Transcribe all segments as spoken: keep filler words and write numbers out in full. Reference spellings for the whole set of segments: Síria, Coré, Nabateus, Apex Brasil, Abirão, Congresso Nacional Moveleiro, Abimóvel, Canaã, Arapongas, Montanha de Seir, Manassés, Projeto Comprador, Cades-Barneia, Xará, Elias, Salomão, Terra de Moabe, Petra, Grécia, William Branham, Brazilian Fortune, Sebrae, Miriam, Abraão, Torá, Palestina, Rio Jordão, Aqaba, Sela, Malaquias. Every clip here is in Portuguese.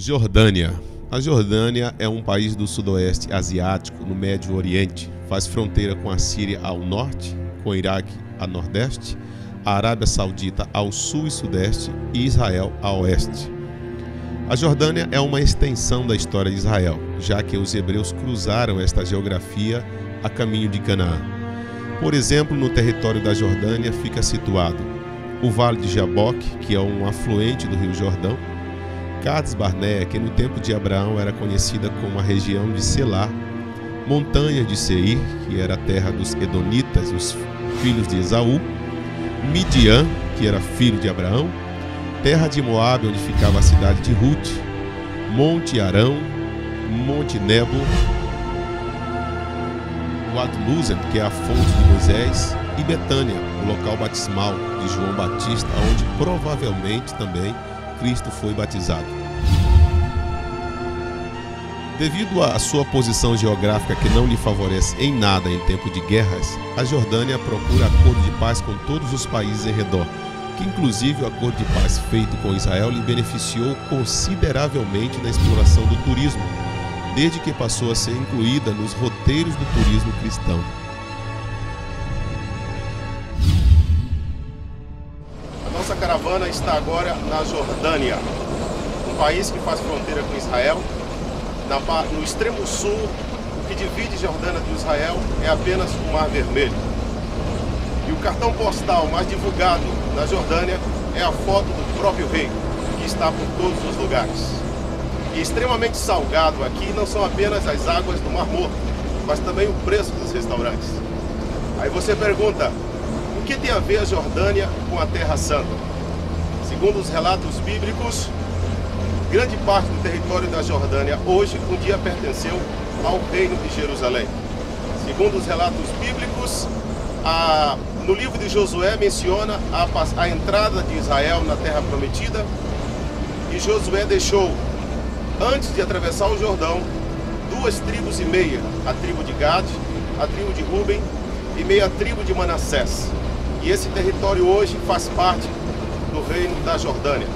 Jordânia. A Jordânia é um país do sudoeste asiático, no Médio Oriente. Faz fronteira com a Síria ao norte, com o Iraque a nordeste, a Arábia Saudita ao sul e sudeste e Israel a oeste. A Jordânia é uma extensão da história de Israel, já que os hebreus cruzaram esta geografia a caminho de Canaã. Por exemplo, no território da Jordânia fica situado o Vale de Jaboque, que é um afluente do Rio Jordão, Cades-Barneia, que no tempo de Abraão era conhecida como a região de Sela, Montanha de Seir, que era a terra dos Edomitas, os filhos de Esaú, Midian, que era filho de Abraão, terra de Moabe, onde ficava a cidade de Ruth, Monte Arão, Monte Nebo, Luzen, que é a fonte de Moisés, e Betânia, o local batismal de João Batista, onde provavelmente também Cristo foi batizado. Devido à sua posição geográfica que não lhe favorece em nada em tempo de guerras, a Jordânia procura acordo de paz com todos os países em redor, que inclusive o acordo de paz feito com Israel lhe beneficiou consideravelmente na exploração do turismo, desde que passou a ser incluída nos roteiros do turismo cristão. A nossa caravana está agora na Jordânia, um país que faz fronteira com Israel. No extremo sul, o que divide Jordânia do Israel é apenas o Mar Vermelho. E o cartão postal mais divulgado na Jordânia é a foto do próprio rei, que está por todos os lugares. E extremamente salgado aqui não são apenas as águas do Mar Morto, mas também o preço dos restaurantes. Aí você pergunta, o que tem a ver a Jordânia com a Terra Santa? Segundo os relatos bíblicos, grande parte do território da Jordânia hoje um dia pertenceu ao Reino de Jerusalém. Segundo os relatos bíblicos, a, no livro de Josué menciona a, a entrada de Israel na Terra Prometida, e Josué deixou, antes de atravessar o Jordão, duas tribos e meia, a tribo de Gade, a tribo de Ruben e meia tribo de Manassés. E esse território hoje faz parte do reino da Jordânia.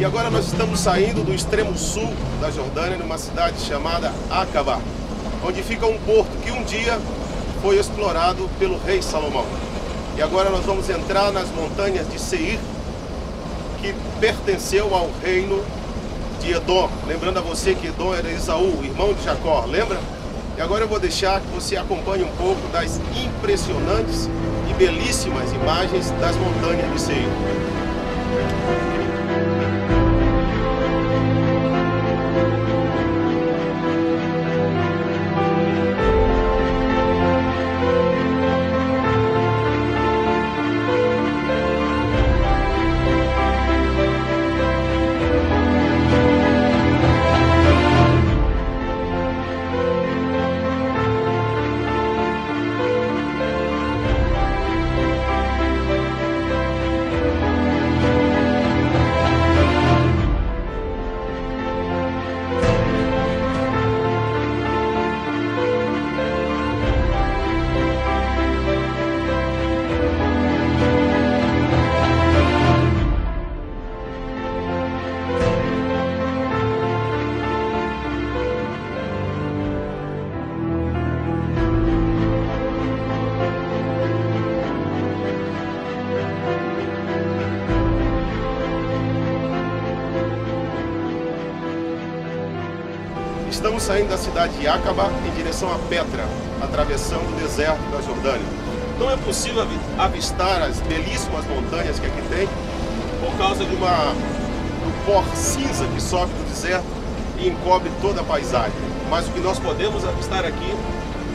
E agora nós estamos saindo do extremo sul da Jordânia, numa cidade chamada Aqaba, onde fica um porto que um dia foi explorado pelo rei Salomão. E agora nós vamos entrar nas montanhas de Seir, que pertenceu ao reino de Edom. Lembrando a você que Edom era Esaú, irmão de Jacó, lembra? E agora eu vou deixar que você acompanhe um pouco das impressionantes e belíssimas imagens das montanhas de Seir. estamos saindo da cidade de Aqaba em direção a Petra, atravessando o deserto da Jordânia. Não é possível avistar as belíssimas montanhas que aqui tem por causa de uma, do pó cinza que sobe do deserto e encobre toda a paisagem. Mas o que nós podemos avistar aqui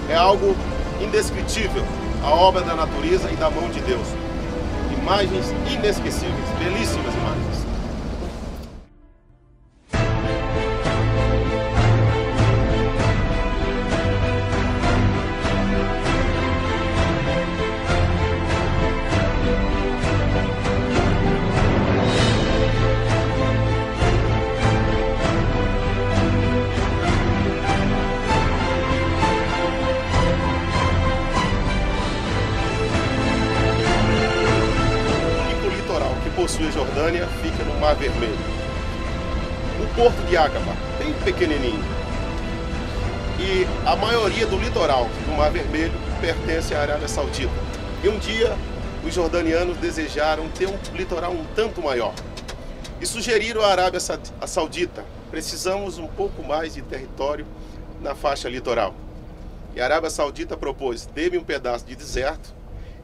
é algo indescritível, a obra da natureza e da mão de Deus. Imagens inesquecíveis, belíssimas imagens. Possui a Jordânia, fica no Mar Vermelho. O porto de Aqaba, bem pequenininho. E a maioria do litoral do Mar Vermelho pertence à Arábia Saudita. E um dia, os jordanianos desejaram ter um litoral um tanto maior. E sugeriram à Arábia Saudita, precisamos um pouco mais de território na faixa litoral. E a Arábia Saudita propôs, dê-me um pedaço de deserto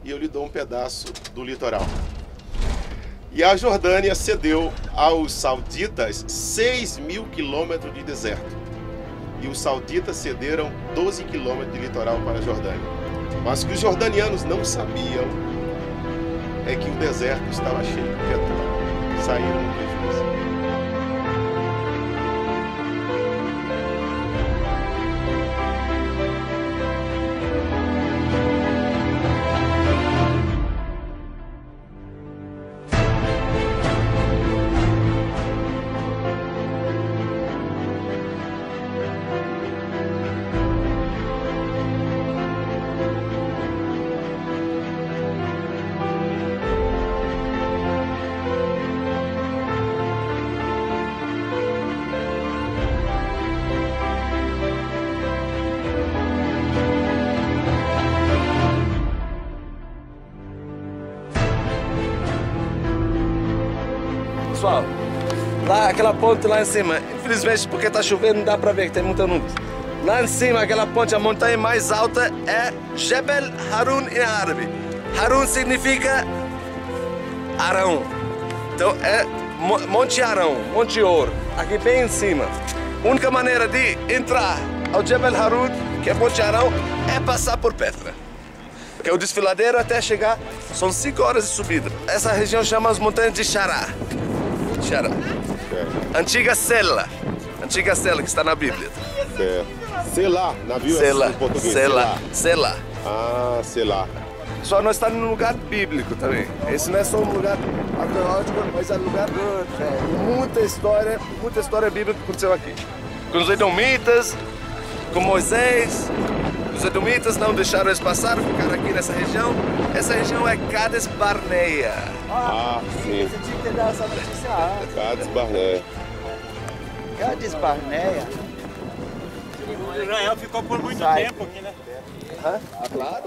e eu lhe dou um pedaço do litoral. E a Jordânia cedeu aos sauditas seis mil quilômetros de deserto. E os sauditas cederam doze quilômetros de litoral para a Jordânia. Mas o que os jordanianos não sabiam é que o deserto estava cheio de petróleo. Saíram no prejuízo. Pessoal, lá aquela ponte lá em cima, infelizmente porque está chovendo não dá para ver que tem muita nuvem. Lá em cima, aquela ponte, a montanha mais alta é Jebel Harun em árabe. Harun significa Arão, então é Monte Arão, Monte Ouro, aqui bem em cima. A única maneira de entrar ao Jebel Harun, que é Monte Arão, é passar por Petra. Que é o desfiladeiro até chegar, são cinco horas de subida. Essa região chama as montanhas de Xará. Xará. Antiga Sela. Antiga Sela, que está na Bíblia. Sela, na Bíblia. Sela. Sela. Sela. Ah, Sela. Só nós estamos num lugar bíblico também. Esse não é só um lugar arqueológico, mas é um lugar é, muita história, muita história bíblica que aconteceu aqui. Com os Edomitas, com Moisés. Os Edomitas não deixaram eles passar, ficaram aqui nessa região. Essa região é Cades-Barneia. Ah, sim. Você tinha que ter dado essa notícia. Cades-Barneia. Cades-Barneia? Israel ficou por muito Sai. tempo aqui, né? Hã? Ah, claro.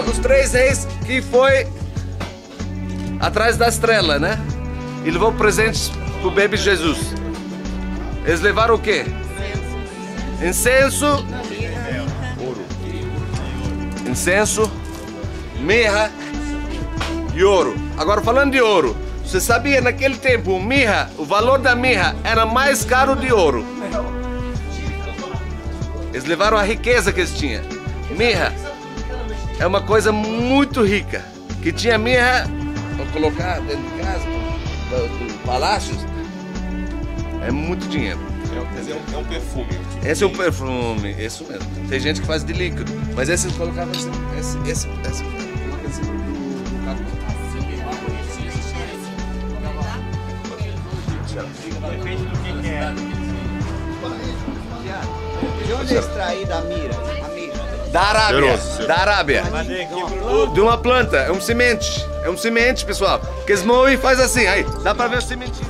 que os três reis que foi atrás da estrela, né? E levou presentes pro bebê Jesus. Eles levaram o quê? Incenso, ouro. Incenso, mirra e ouro. Agora, falando de ouro, você sabia naquele tempo mirra, o valor da mirra era mais caro de ouro. Eles levaram a riqueza que eles tinham. Mirra é uma coisa muito rica. Que tinha mirra para colocar dentro de casa, dos palácios, é muito dinheiro. É um perfume. Tipo esse é um perfume, isso mesmo. Tem gente que faz de líquido, mas esse eles colocavam esse, esse, esse, esse, esse do carro. Depende do que, que é. De onde é extraída a mira? A mira. Da Arábia. Da Arábia. De uma planta, é um semente. É um semente, pessoal. Porque eles moem e faz assim, aí dá pra ver o sementinho.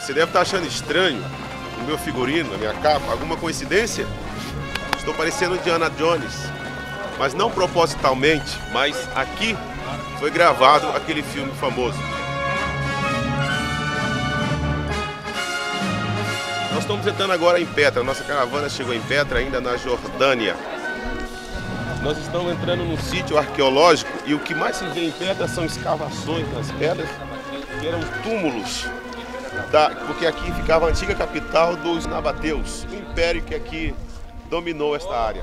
Você deve estar achando estranho o meu figurino, a minha capa. Alguma coincidência? Estou parecendo Indiana Jones, mas não propositalmente, mas aqui foi gravado aquele filme famoso. Nós estamos entrando agora em Petra. Nossa caravana chegou em Petra, ainda na Jordânia. Nós estamos entrando num sítio arqueológico e o que mais se vê em Petra são escavações nas pedras, que eram túmulos. Da, porque aqui ficava a antiga capital dos Nabateus, o império que aqui dominou esta área.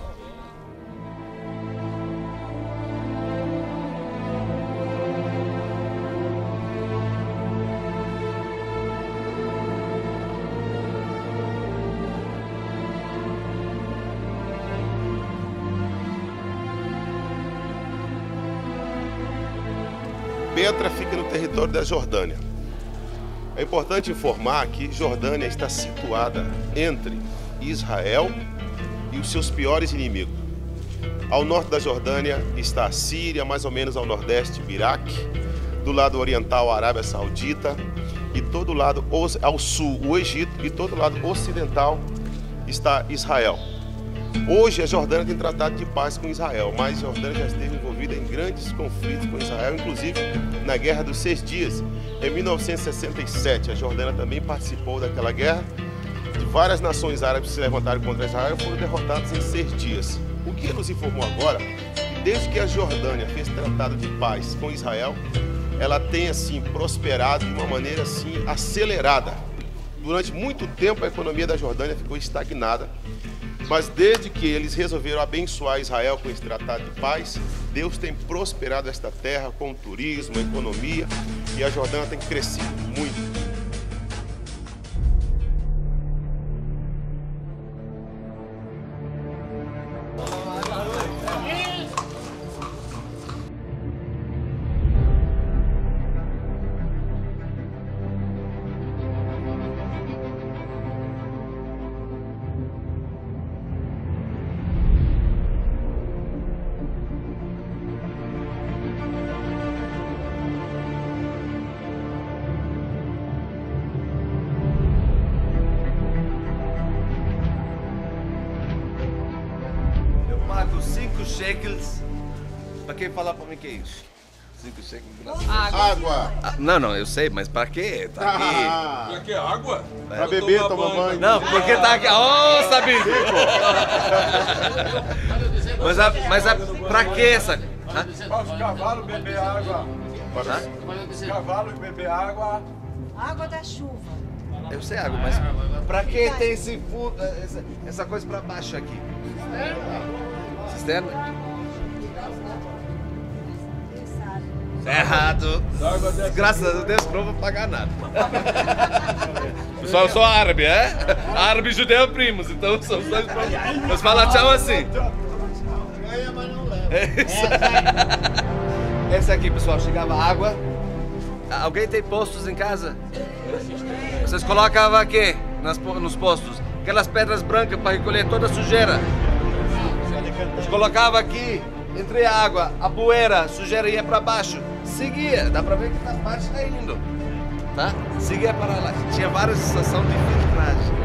Petra fica no território da Jordânia. É importante informar que Jordânia está situada entre Israel e os seus piores inimigos. Ao norte da Jordânia está a Síria, mais ou menos ao nordeste, o Iraque, do lado oriental, a Arábia Saudita, e todo lado ao sul, o Egito, e todo lado ocidental está Israel. Hoje a Jordânia tem tratado de paz com Israel, mas a Jordânia já esteve envolvida em grandes conflitos com Israel, inclusive na Guerra dos Seis Dias. Em mil novecentos e sessenta e sete, a Jordânia também participou daquela guerra, e várias nações árabes se levantaram contra Israel e foram derrotadas em seis dias. O que nos informou agora, que desde que a Jordânia fez tratado de paz com Israel, ela tem assim prosperado de uma maneira assim acelerada. Durante muito tempo a economia da Jordânia ficou estagnada, mas desde que eles resolveram abençoar Israel com esse tratado de paz, Deus tem prosperado esta terra com o turismo, a economia, e a Jordânia tem crescido muito. Shekels. Pra quem falar pra mim que é isso? Cinco shekels. Água. Ah, não, não, eu sei, mas pra quê? Tá aqui. Ah, pra que água? Pra, pra beber, tomar, tomar banho. banho. Não, porque tá aqui. Ó, oh, Sabino. mas a, mas a, pra que essa? Para os cavalos beber água. Para os cavalos beber água. Água da chuva. Eu sei água, mas pra que tem esse fundo, essa, essa coisa pra baixo aqui? Cisterna? Errado. Graças a Deus não vou pagar nada. Pessoal, eu sou árabe, é? Árabe e judeu primos, então somos dois primos. Mas fala tchau assim. Esse aqui, pessoal, chegava água. Alguém tem postos em casa? Vocês colocavam aqui nas, nos postos aquelas pedras brancas para recolher toda a sujeira. A gente colocava aqui, entre a água, a poeira, a sujeira ia pra baixo, seguia, dá pra ver que tá baixo tá indo. tá? Seguia para lá. Tinha várias estações de filtragem.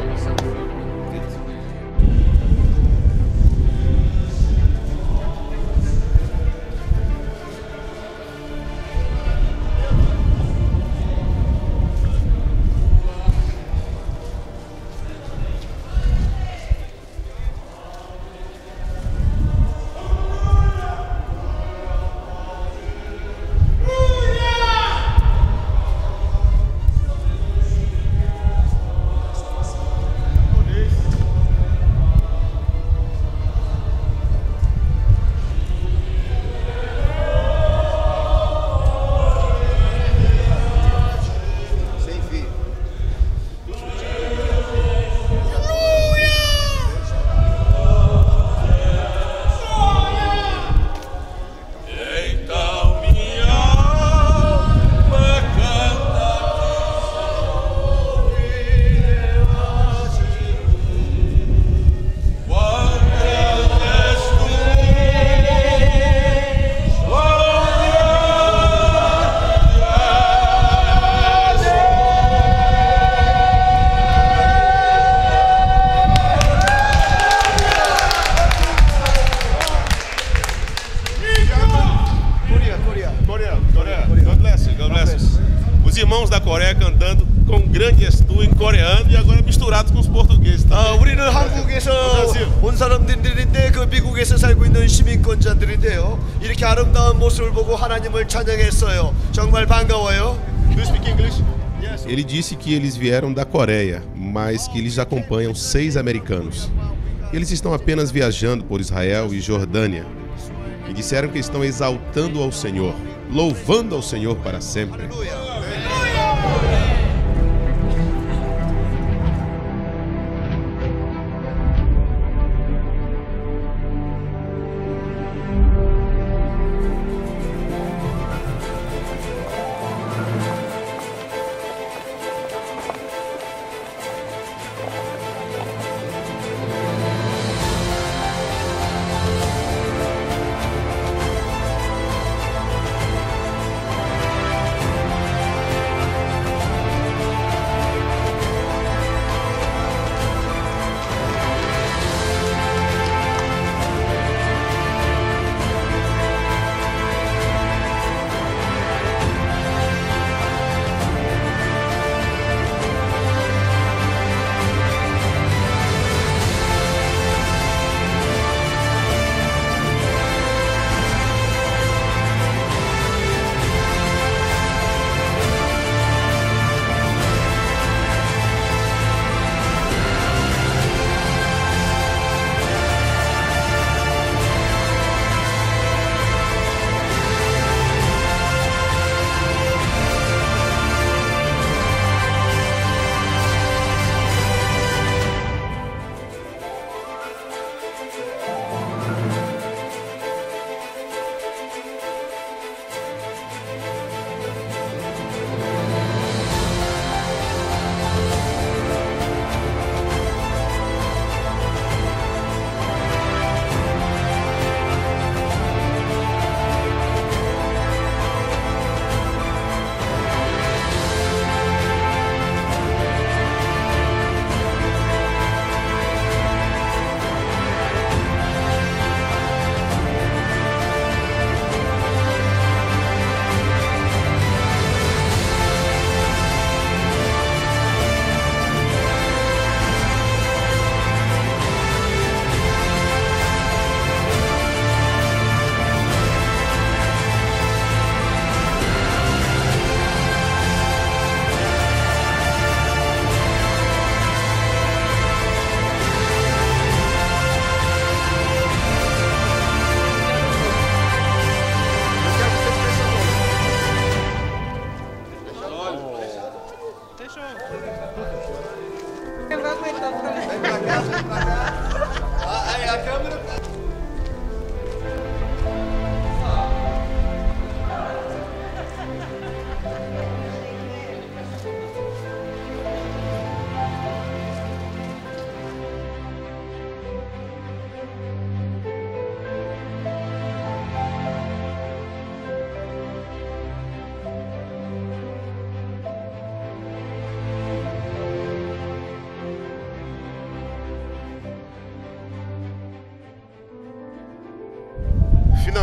Ele disse que eles vieram da Coreia, mas que eles acompanham seis americanos. Eles estão apenas viajando por Israel e Jordânia. E disseram que estão exaltando ao Senhor, louvando ao Senhor para sempre.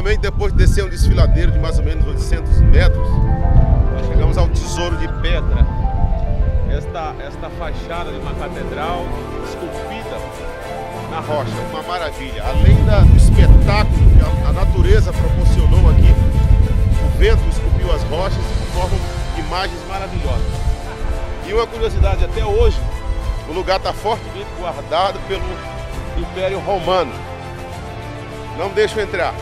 Finalmente, depois de descer um desfiladeiro de mais ou menos oitocentos metros, nós chegamos ao tesouro de Petra. Esta, esta fachada de uma catedral esculpida na rocha, uma maravilha. Além da, do espetáculo que a, a natureza proporcionou aqui, o vento esculpiu as rochas e formam imagens maravilhosas. E uma curiosidade, até hoje, o lugar está fortemente guardado pelo Império Romano. Não deixam entrar.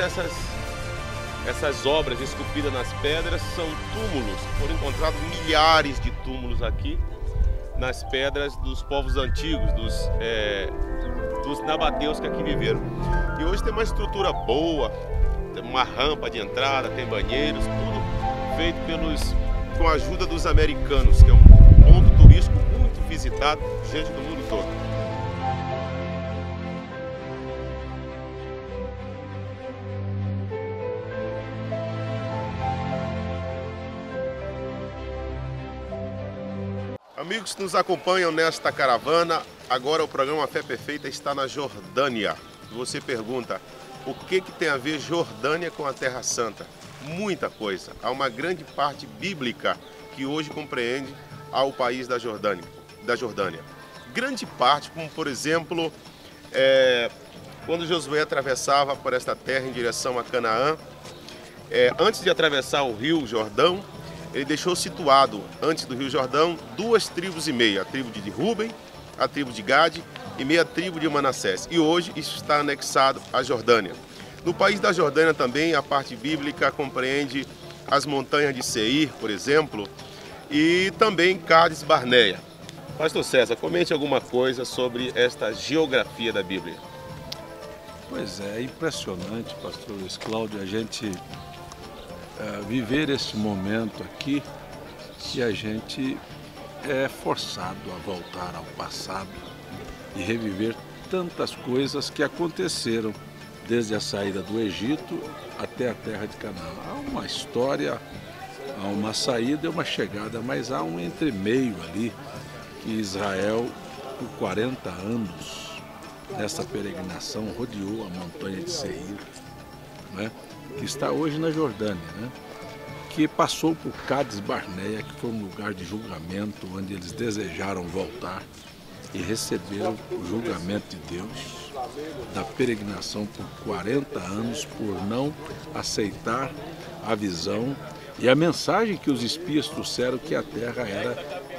Essas, essas obras esculpidas nas pedras são túmulos. Foram encontrados milhares de túmulos aqui nas pedras dos povos antigos, dos, é, dos nabateus que aqui viveram. E hoje tem uma estrutura boa, tem uma rampa de entrada, tem banheiros, tudo feito pelos, com a ajuda dos americanos, que é um ponto turístico muito visitado, gente do mundo todo. Amigos que nos acompanham nesta caravana, agora o programa Fé Perfeita está na Jordânia. Você pergunta, o que, que tem a ver Jordânia com a Terra Santa? Muita coisa. Há uma grande parte bíblica que hoje compreende ao país da Jordânia. Da Jordânia. Grande parte, como por exemplo, é, quando Josué atravessava por esta terra em direção a Canaã, é, antes de atravessar o Rio Jordão, ele deixou situado, antes do Rio Jordão, duas tribos e meia, a tribo de Ruben, a tribo de Gade e meia tribo de Manassés. E hoje isso está anexado à Jordânia. No país da Jordânia também, a parte bíblica compreende as montanhas de Seir, por exemplo, e também Cades-Barneia. Pastor César, comente alguma coisa sobre esta geografia da Bíblia. Pois é, é impressionante, pastor Luiz Cláudio, a gente... Uh, viver esse momento aqui que a gente é forçado a voltar ao passado e reviver tantas coisas que aconteceram desde a saída do Egito até a terra de Canaã. Há uma história, há uma saída e uma chegada, mas há um entremeio ali que Israel, por quarenta anos, nessa peregrinação, rodeou a montanha de Seir, né? Que está hoje na Jordânia, né? Que passou por Cades-Barneia, que foi um lugar de julgamento, onde eles desejaram voltar e receberam o julgamento de Deus, da peregrinação por quarenta anos, por não aceitar a visão e a mensagem que os espias trouxeram, que a terra era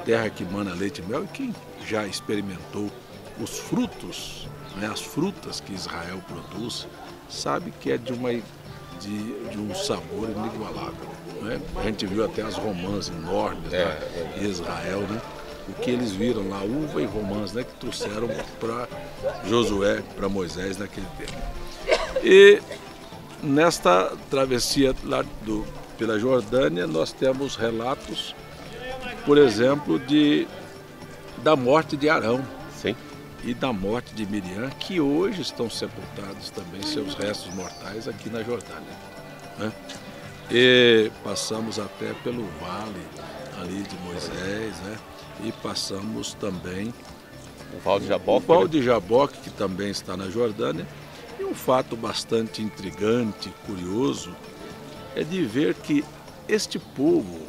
terra que mana leite e mel, e quem já experimentou os frutos, né, as frutas que Israel produz, sabe que é de uma... De, de um sabor inigualável, né? A gente viu até as romãs enormes, né? Em Israel, né? O que eles viram lá, uva e romãs, né? Que trouxeram para Josué, para Moisés naquele tempo. E nesta travessia lá do, pela Jordânia, nós temos relatos, por exemplo, de, da morte de Arão. Sim. E da morte de Miriam, que hoje estão sepultados também seus restos mortais aqui na Jordânia, né? E passamos até pelo vale ali de Moisés, né? E passamos também o Vale de Jaboque, o Vale de Jaboque, que também está na Jordânia. E um fato bastante intrigante, curioso, é de ver que este povo,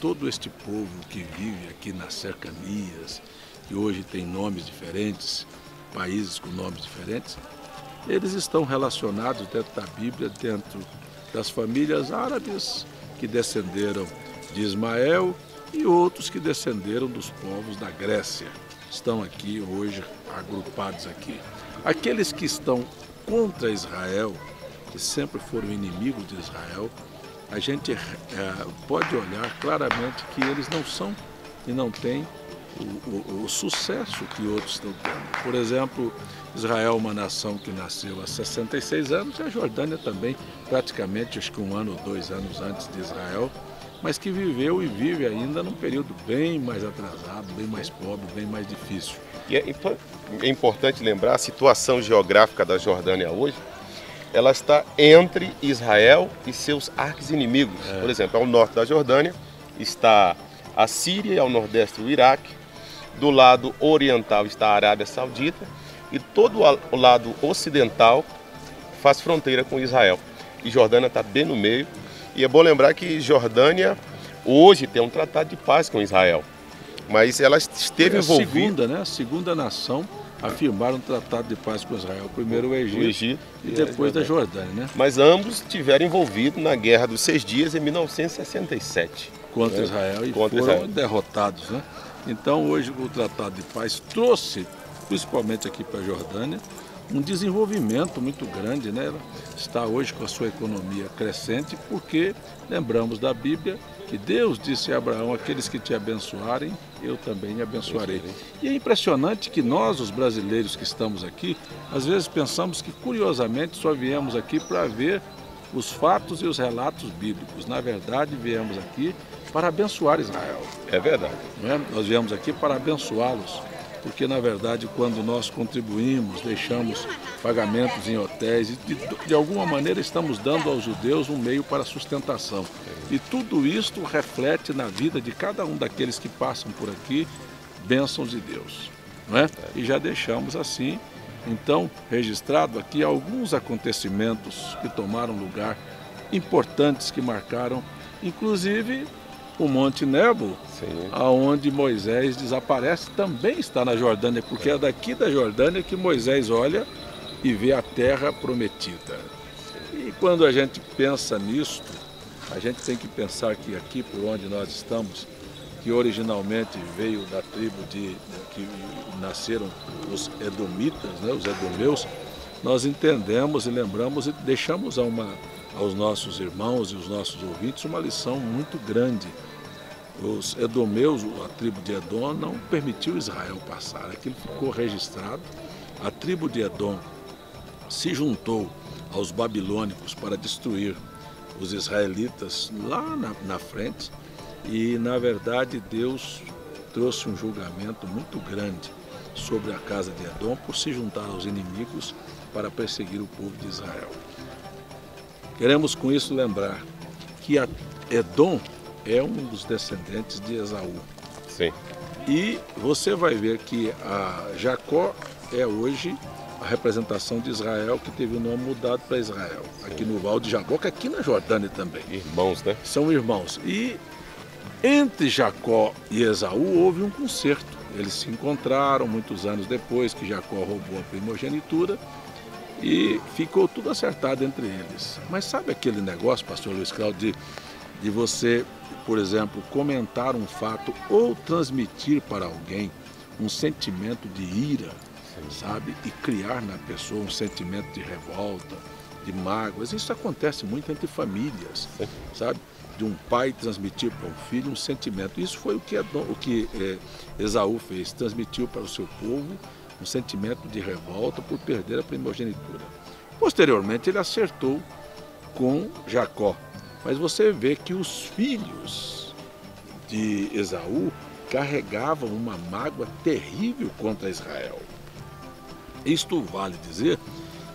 todo este povo que vive aqui nas cercanias, que hoje tem nomes diferentes, países com nomes diferentes, eles estão relacionados dentro da Bíblia, dentro das famílias árabes que descenderam de Ismael e outros que descenderam dos povos da Grécia. Estão aqui hoje agrupados aqui. Aqueles que estão contra Israel, que sempre foram inimigos de Israel, a gente é, pode olhar claramente que eles não são e não têm o, o, o sucesso que outros estão tendo. Por exemplo, Israel é uma nação que nasceu há sessenta e seis anos, e a Jordânia também, praticamente acho que um ano ou dois anos antes de Israel, mas que viveu e vive ainda num período bem mais atrasado, bem mais pobre, bem mais difícil. E é, é importante lembrar a situação geográfica da Jordânia hoje. Ela está entre Israel e seus arquinimigos. É. Por exemplo, ao norte da Jordânia está a Síria, ao nordeste o Iraque, do lado oriental está a Arábia Saudita e todo o lado ocidental faz fronteira com Israel. E Jordânia está bem no meio. E é bom lembrar que Jordânia hoje tem um tratado de paz com Israel, mas ela esteve é a envolvida... Segunda, né? A segunda nação... afirmaram um tratado de paz com Israel, primeiro o Egito, o Egito e depois da Jordânia, né? Mas ambos tiveram envolvido na Guerra dos Seis Dias em mil novecentos e sessenta e sete. Contra né? Israel e Contra foram Israel. derrotados, né? Então hoje o tratado de paz trouxe, principalmente aqui para a Jordânia, um desenvolvimento muito grande, né? Ela está hoje com a sua economia crescente porque lembramos da Bíblia que Deus disse a Abraão, aqueles que te abençoarem, eu também abençoarei. E é impressionante que nós, os brasileiros que estamos aqui, às vezes pensamos que curiosamente só viemos aqui para ver os fatos e os relatos bíblicos. Na verdade, viemos aqui para abençoar Israel. É verdade. Né? Nós viemos aqui para abençoá-los. Porque, na verdade, quando nós contribuímos, deixamos pagamentos em hotéis, e de, de alguma maneira estamos dando aos judeus um meio para sustentação. E tudo isto reflete na vida de cada um daqueles que passam por aqui, bênçãos de Deus. Não é? E já deixamos assim, então, registrado aqui alguns acontecimentos que tomaram lugar, importantes que marcaram, inclusive... O Monte Nebo, Sim. aonde Moisés desaparece, também está na Jordânia, porque é daqui da Jordânia que Moisés olha e vê a terra prometida. Sim. E quando a gente pensa nisto, a gente tem que pensar que aqui por onde nós estamos, que originalmente veio da tribo de que nasceram os Edomitas, né, os Edomeus, nós entendemos e lembramos e deixamos a uma... aos nossos irmãos e os nossos ouvintes, uma lição muito grande. Os Edomeus, a tribo de Edom, não permitiu Israel passar. Aquilo ficou registrado. A tribo de Edom se juntou aos babilônicos para destruir os israelitas lá na, na frente. E, na verdade, Deus trouxe um julgamento muito grande sobre a casa de Edom por se juntar aos inimigos para perseguir o povo de Israel. Queremos com isso lembrar que Edom é um dos descendentes de Esaú. Sim. E você vai ver que a Jacó é hoje a representação de Israel, que teve o nome mudado para Israel. Aqui no Vale de Jaboque, aqui na Jordânia também. Irmãos, né? São irmãos. E entre Jacó e Esaú houve um concerto. Eles se encontraram muitos anos depois que Jacó roubou a primogenitura. E ficou tudo acertado entre eles. Mas sabe aquele negócio, pastor Luiz Cláudio, de, de você, por exemplo, comentar um fato ou transmitir para alguém um sentimento de ira, Sim. sabe? E criar na pessoa um sentimento de revolta, de mágoas. Isso acontece muito entre famílias, Sim. sabe? De um pai transmitir para um filho um sentimento. Isso foi o que, o que é, Esaú fez, transmitiu para o seu povo um sentimento de revolta por perder a primogenitura. Posteriormente, ele acertou com Jacó. Mas você vê que os filhos de Esaú carregavam uma mágoa terrível contra Israel. Isto vale dizer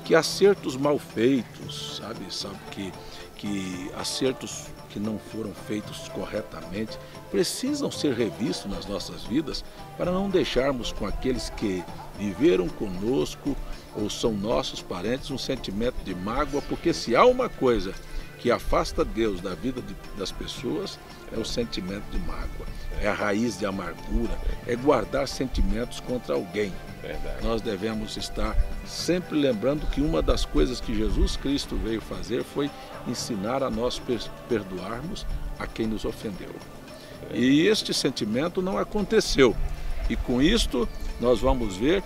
que acertos mal feitos, sabe, sabe que, que acertos que não foram feitos corretamente precisam ser revistos nas nossas vidas para não deixarmos com aqueles que viveram conosco ou são nossos parentes um sentimento de mágoa, porque se há uma coisa que afasta Deus da vida de, das pessoas é o sentimento de mágoa, é a raiz de amargura, é guardar sentimentos contra alguém. Verdade. Nós devemos estar sempre lembrando que uma das coisas que Jesus Cristo veio fazer foi ensinar a nós perdoarmos a quem nos ofendeu. E este sentimento não aconteceu. E com isto nós vamos ver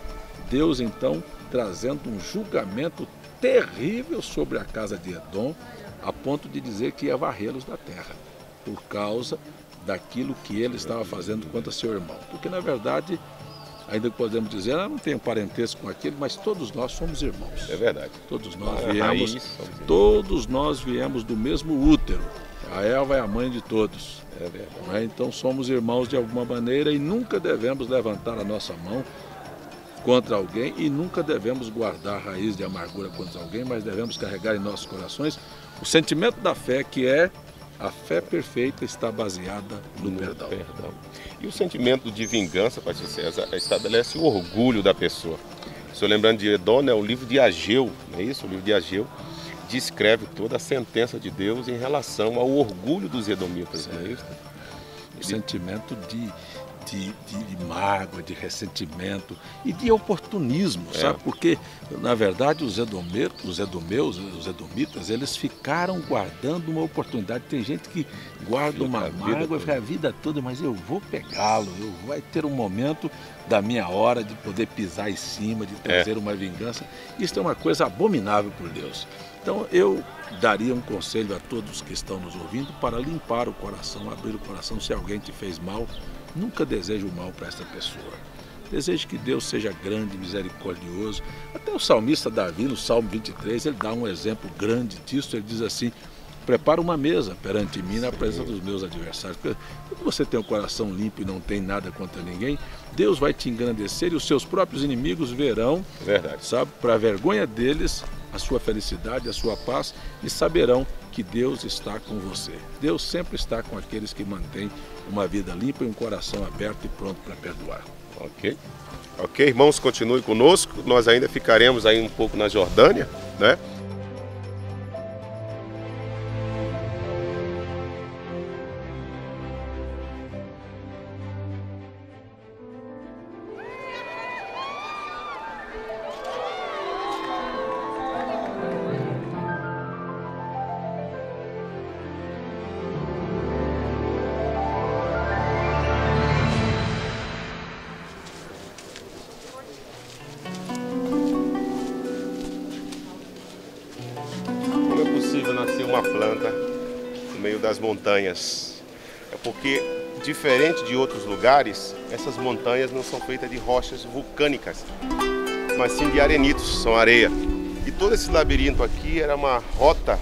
Deus então trazendo um julgamento terrível sobre a casa de Edom, a ponto de dizer que ia varrê-los da terra, por causa daquilo que ele estava fazendo contra seu irmão. Porque, na verdade, ainda podemos dizer, ah, não tenho parentesco com aquele, mas todos nós somos irmãos. É verdade. Todos nós viemos, todos nós viemos do mesmo útero. A Eva é a mãe de todos. É verdade. Então somos irmãos de alguma maneira e nunca devemos levantar a nossa mão contra alguém e nunca devemos guardar raiz de amargura contra alguém, mas devemos carregar em nossos corações o sentimento da fé, que é a fé perfeita, está baseada no, no perdão. perdão. E o sentimento de vingança, pastor César, estabelece o orgulho da pessoa. Estou lembrando de Edom, né, o livro de Ageu, não é isso? O livro de Ageu descreve toda a sentença de Deus em relação ao orgulho dos edomitas. Não é isso? O sentimento de... De, de, de mágoa, de ressentimento e de oportunismo, é. sabe? Porque, na verdade, os edomeus, os edomeus, os edomitas, eles ficaram guardando uma oportunidade. Tem gente que guarda fica uma mágoa a vida toda, mas eu vou pegá-lo, eu vai ter um momento da minha hora de poder pisar em cima, de trazer é. uma vingança. Isso é uma coisa abominável por Deus. Então, eu daria um conselho a todos que estão nos ouvindo para limpar o coração, abrir o coração. Se alguém te fez mal, nunca deseje o mal para essa pessoa. Deseje que Deus seja grande, misericordioso. Até o salmista Davi, no Salmo vinte e três, ele dá um exemplo grande disso. Ele diz assim: prepara uma mesa perante mim na presença dos meus adversários. Porque quando você tem o coração limpo e não tem nada contra ninguém, Deus vai te engrandecer e os seus próprios inimigos verão, verdade, sabe, para a vergonha deles, a sua felicidade, a sua paz, e saberão que Deus está com você. Deus sempre está com aqueles que mantêm uma vida limpa e um coração aberto e pronto para perdoar. Ok. Ok, irmãos, continue conosco. Nós ainda ficaremos aí um pouco na Jordânia, né? Montanhas. É porque, diferente de outros lugares, essas montanhas não são feitas de rochas vulcânicas, mas sim de arenitos, são areia. E todo esse labirinto aqui era uma rota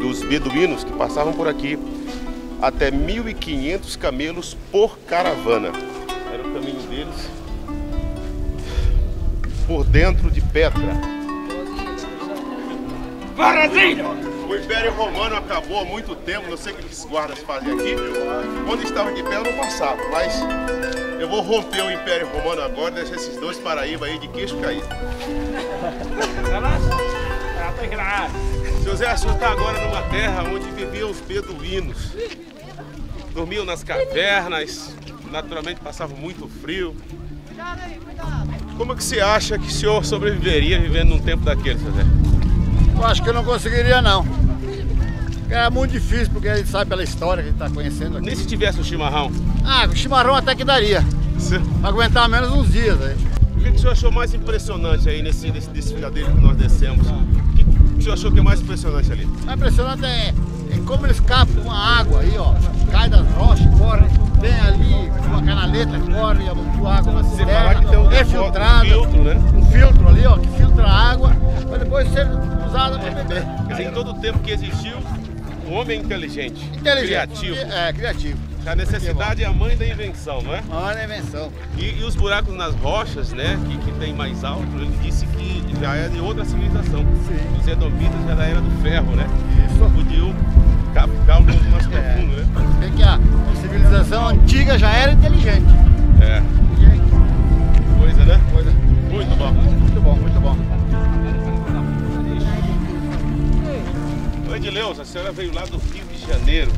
dos beduínos que passavam por aqui, até mil e quinhentos camelos por caravana. Era o caminho deles por dentro de Petra. Brasil! O Império Romano acabou há muito tempo, não sei o que esses guardas fazem aqui. Quando estava aqui perto eu não passava, mas eu vou romper o Império Romano agora, deixar esses dois paraíbas aí de queixo caído. Seu Zé Assunção está agora numa terra onde viviam os beduínos. Dormiam nas cavernas, naturalmente passavam muito frio. Como é que você acha que o senhor sobreviveria vivendo num tempo daquele, seu Zé? Eu acho que eu não conseguiria, não. Era muito difícil, porque a gente sabe pela história que a gente está conhecendo aqui. Nem se tivesse um chimarrão? Ah, o chimarrão até que daria. Para aguentar menos uns dias aí. O que, que o senhor achou mais impressionante aí nesse desfiladeiro que nós descemos? O que, que o senhor achou que é mais impressionante ali? O impressionante é, é como eles capam com a água aí, ó. Cai das rochas, corre, tem ali uma canaleta, corre, a água se derra, é filtrada. Um filtro, né? Um filtro ali, ó, que filtra a água, para depois ser usada para beber. Quer dizer, em todo o tempo que existiu, o homem é inteligente, inteligente criativo. É, criativo. A necessidade é a mãe da invenção, não é? A mãe da invenção. E, e os buracos nas rochas, né, que, que tem mais alto, ele disse que já é de outra civilização. Sim. Os Edomitas já da era do ferro, né? Isso. Podiam captar um pouco mais profundo, é, né? Vê que a civilização antiga já era inteligente. É. Coisa, né? Coisa. Muito bom. Muito bom, muito bom. Mãe de Leusa, a senhora veio lá do Rio de Janeiro.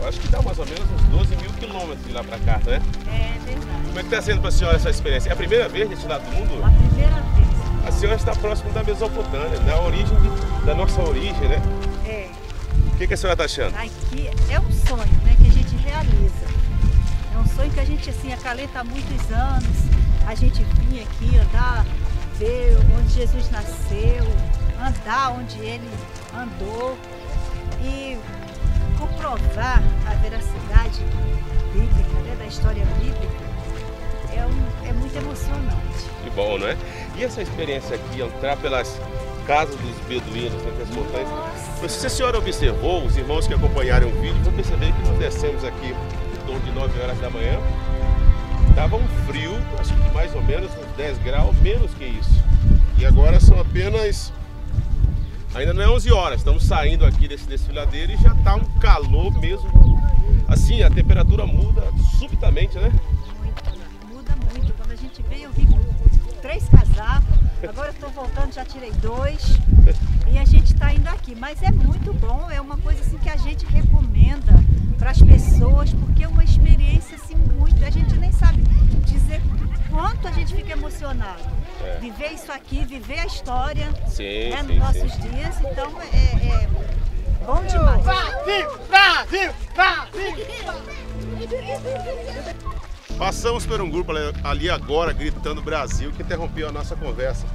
Eu acho que dá mais ou menos uns doze mil quilômetros de lá pra cá, né? É, verdade. Como é que tá sendo pra senhora essa experiência? É a primeira vez nesse lado do mundo? A primeira vez. A senhora está próximo da Mesopotâmia, da origem, de, da nossa origem, né? É. O que, que a senhora tá achando? Aqui é um sonho, né, que a gente realiza. É um sonho que a gente, assim, acalenta há muitos anos. A gente vinha aqui andar, ver onde Jesus nasceu, andar onde ele andou, e comprovar a veracidade bíblica, né, da história bíblica, é, um, é muito emocionante. Que bom, né? E essa experiência aqui, entrar pelas casas dos beduínos, né, das montanhas. Mas se a senhora observou, os irmãos que acompanharam o vídeo vão perceber que nós descemos aqui em torno de nove horas da manhã. Estava um frio, acho que mais ou menos uns dez graus, menos que isso. E agora são apenas... ainda não é onze horas, estamos saindo aqui desse desfiladeiro e já está um calor mesmo. Assim, a temperatura muda subitamente, né? Muito, muda muito. Quando a gente veio, eu vim com três casacos, agora eu estou voltando, já tirei dois. E a gente está indo aqui, mas é muito bom, é uma coisa assim que a gente recomenda para as pessoas, porque é uma experiência assim muito, a gente nem sabe dizer quanto a gente fica emocionado. É. Viver isso aqui, viver a história, sim, né, sim, nos nossos sim. dias, então é, é bom demais. Brasil, Brasil, Brasil! Passamos por um grupo ali agora gritando Brasil, que interrompeu a nossa conversa.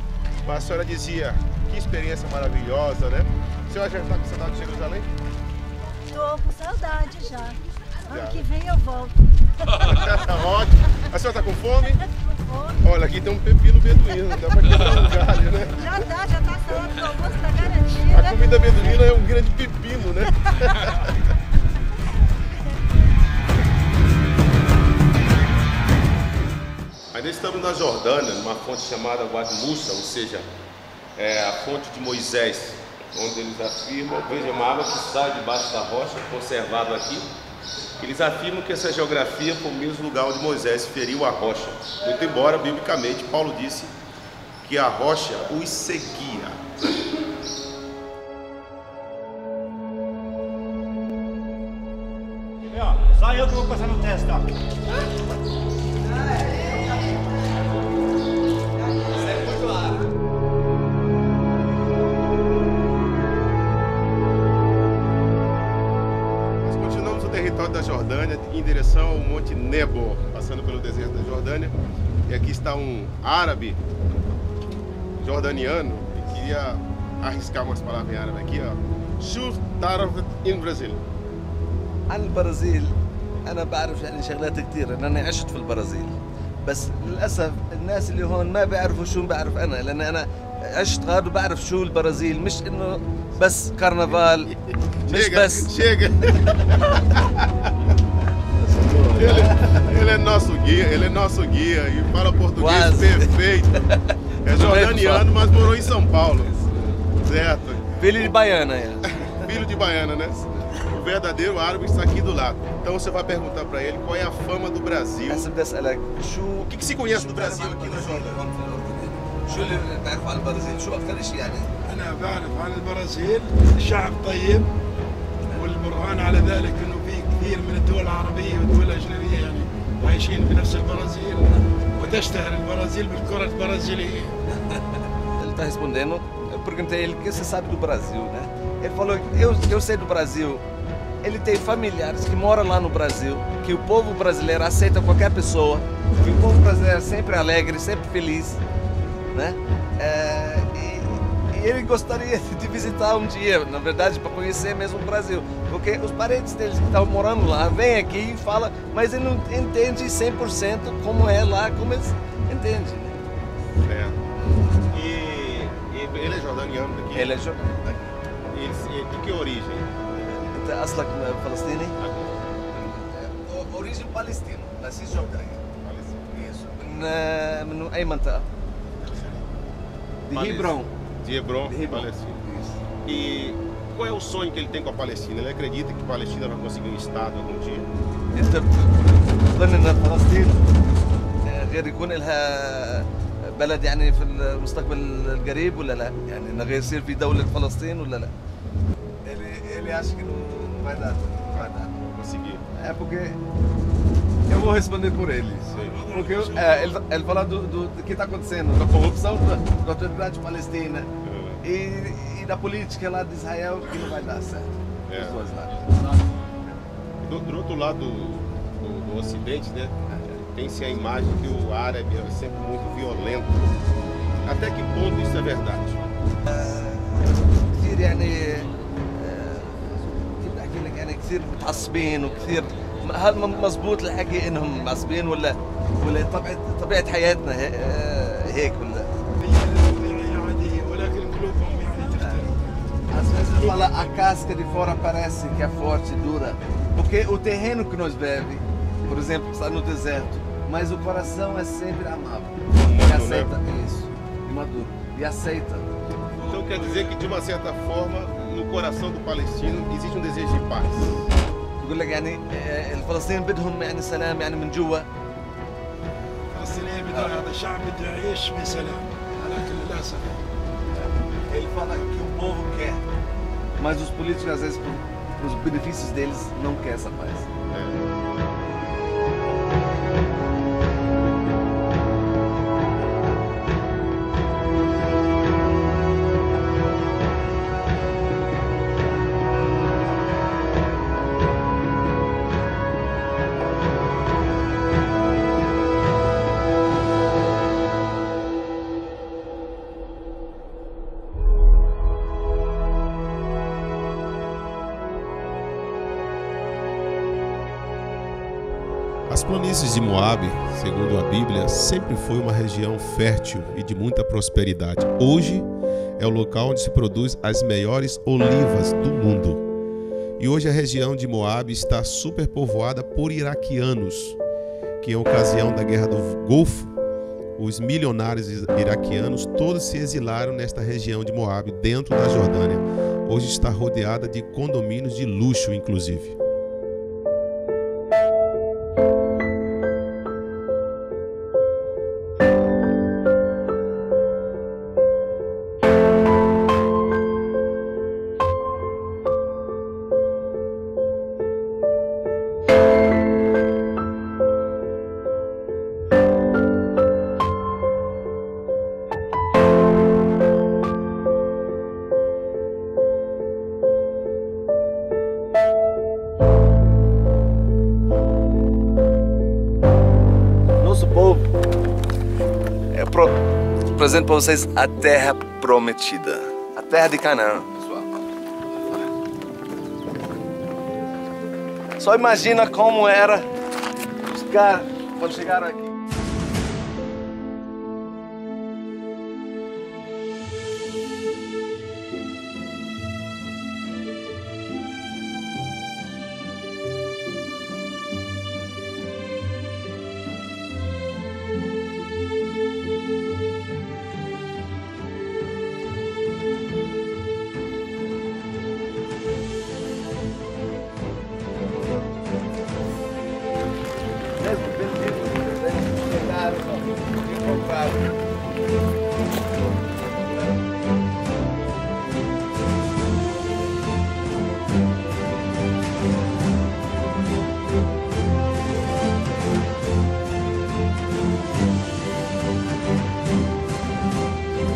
Mas a senhora dizia, que experiência maravilhosa, né? A senhora já está com saudade de Jerusalém? Estou com saudade já. já. Ano que vem eu volto. Tá ótimo. A senhora está com fome? Com fome. Olha, aqui tem um pepino beduíno, dá para quebrar um galho, né? Já dá, já está a hora do almoço, está garantida. A comida beduína é um grande pepino, né? Ainda estamos na Jordânia, numa fonte chamada Wad Musa, ou seja, é a fonte de Moisés, onde eles afirmam, veja uma água que sai debaixo da rocha, conservado aqui. Eles afirmam que essa geografia foi o mesmo lugar onde Moisés feriu a rocha. Muito embora, biblicamente, Paulo disse que a rocha os seguia. É, só eu que vou passar no teste, ó. Ah, é. Da Jordânia em direção ao Monte Nebo, passando pelo deserto da Jordânia, e aqui está um árabe jordaniano que queria arriscar umas palavras em árabe aqui, ó. Shuf taraf in Brasil. Al Brasil, أنا بعرف يعني شغلات كتير لأنني عشت في البرازيل، بس للأسف الناس اللي هون ما بيعرفوا شو بعرف أنا، لأن أنا عشت غاد وبعرف شو البرازيل، مش إنه بس كرنفال. Chega, chega! ele, ele é nosso guia, ele é nosso guia e fala português Quase. perfeito. É jordaniano, mas morou em São Paulo. Certo? Filho de baiana, é. Filho de baiana, né? O verdadeiro árabe está aqui do lado. Então você vai perguntar para ele qual é a fama do Brasil. O que, que se conhece do Brasil aqui na Jordânia? شو اللي بتعرفوا على البرازيل؟ شو أكثر شيء يعني؟ أنا بعرف عن البرازيل شعب طيب والبرهان على ذلك إنه في كثير من الدول العربية والدول الأجنبية يعني عايشين في نفس البرازيل وتشتهر البرازيل بالكرة البرازيلية. Está respondendo. Eu perguntei a ele o que você sabe do Brasil, né? Ele falou eu eu sei do Brasil. Ele tem familiares que moram lá no Brasil, que o povo brasileiro aceita qualquer pessoa, que o povo brasileiro é sempre alegre, sempre feliz. Né? É, e, e ele gostaria de visitar um dia, na verdade, para conhecer mesmo o Brasil, porque os parentes deles que estavam morando lá vêm aqui e falam, mas ele não entende cem por cento como é lá, como eles entendem. Né? É. E, e ele é jordaniano daqui? Ele é jordaniano daqui. De que origem? Então, Aslak Palestini? É. Origem palestina, nasci Jordânia. Isso. Não é Mantá. De Hebron. De Hebron, de Hebron. Palestina. Isso. E qual é o sonho que ele tem com a Palestina? Ele acredita que a Palestina vai conseguir um Estado algum dia? Ele Palestina غير يكون لها بلد يعني في المستقبل القريب ولا لا؟ يعني انه غير يصير في دولة فلسطين ولا لا؟ Ele acha que não vai dar. Vai dar. Conseguir. É porque eu vou responder por ele. Porque é, ele, ele fala do, do, do que está acontecendo, da corrupção da, da autoridade palestina é. e, e da política lá de Israel, que não vai dar certo. É. Os dois lados. Do, do outro lado do, do Ocidente, né? Tem-se a imagem que o árabe é sempre muito violento. Até que ponto isso é verdade? É, كثير متعصبين وكثير هل مضبوط الحكي انهم معصبين ولا ولا طبيعه طبيعه حياتنا هيك ولا بالحياه عاديه ولكن قلوبهم يعني تختلف. Fala a casca de fora parece que é forte e dura porque o terreno que nós bebe, por exemplo, está no deserto, mas o coração é sempre amável e aceita isso e maduro e aceita. Então quer dizer que de uma certa forma no coração do palestino existe um desejo de paz. يقول لك يعني الفلسطينيين بدهم يعني سلام يعني من جوا. الفلسطينيين بدهم هذا الشعب بده يعيش بسلام لكن للاسف ele fala que o povo quer, mas os políticos às vezes por os benefícios deles não quer essa paz. As planícies de Moabe, segundo a Bíblia, sempre foi uma região fértil e de muita prosperidade. Hoje é o local onde se produz as melhores olivas do mundo. E hoje a região de Moabe está superpovoada por iraquianos, que em ocasião da Guerra do Golfo, os milionários iraquianos todos se exilaram nesta região de Moabe, dentro da Jordânia. Hoje está rodeada de condomínios de luxo, inclusive. Apresento para vocês a terra prometida, a terra de Canaã, pessoal. Só imagina como era os caras quando chegaram aqui.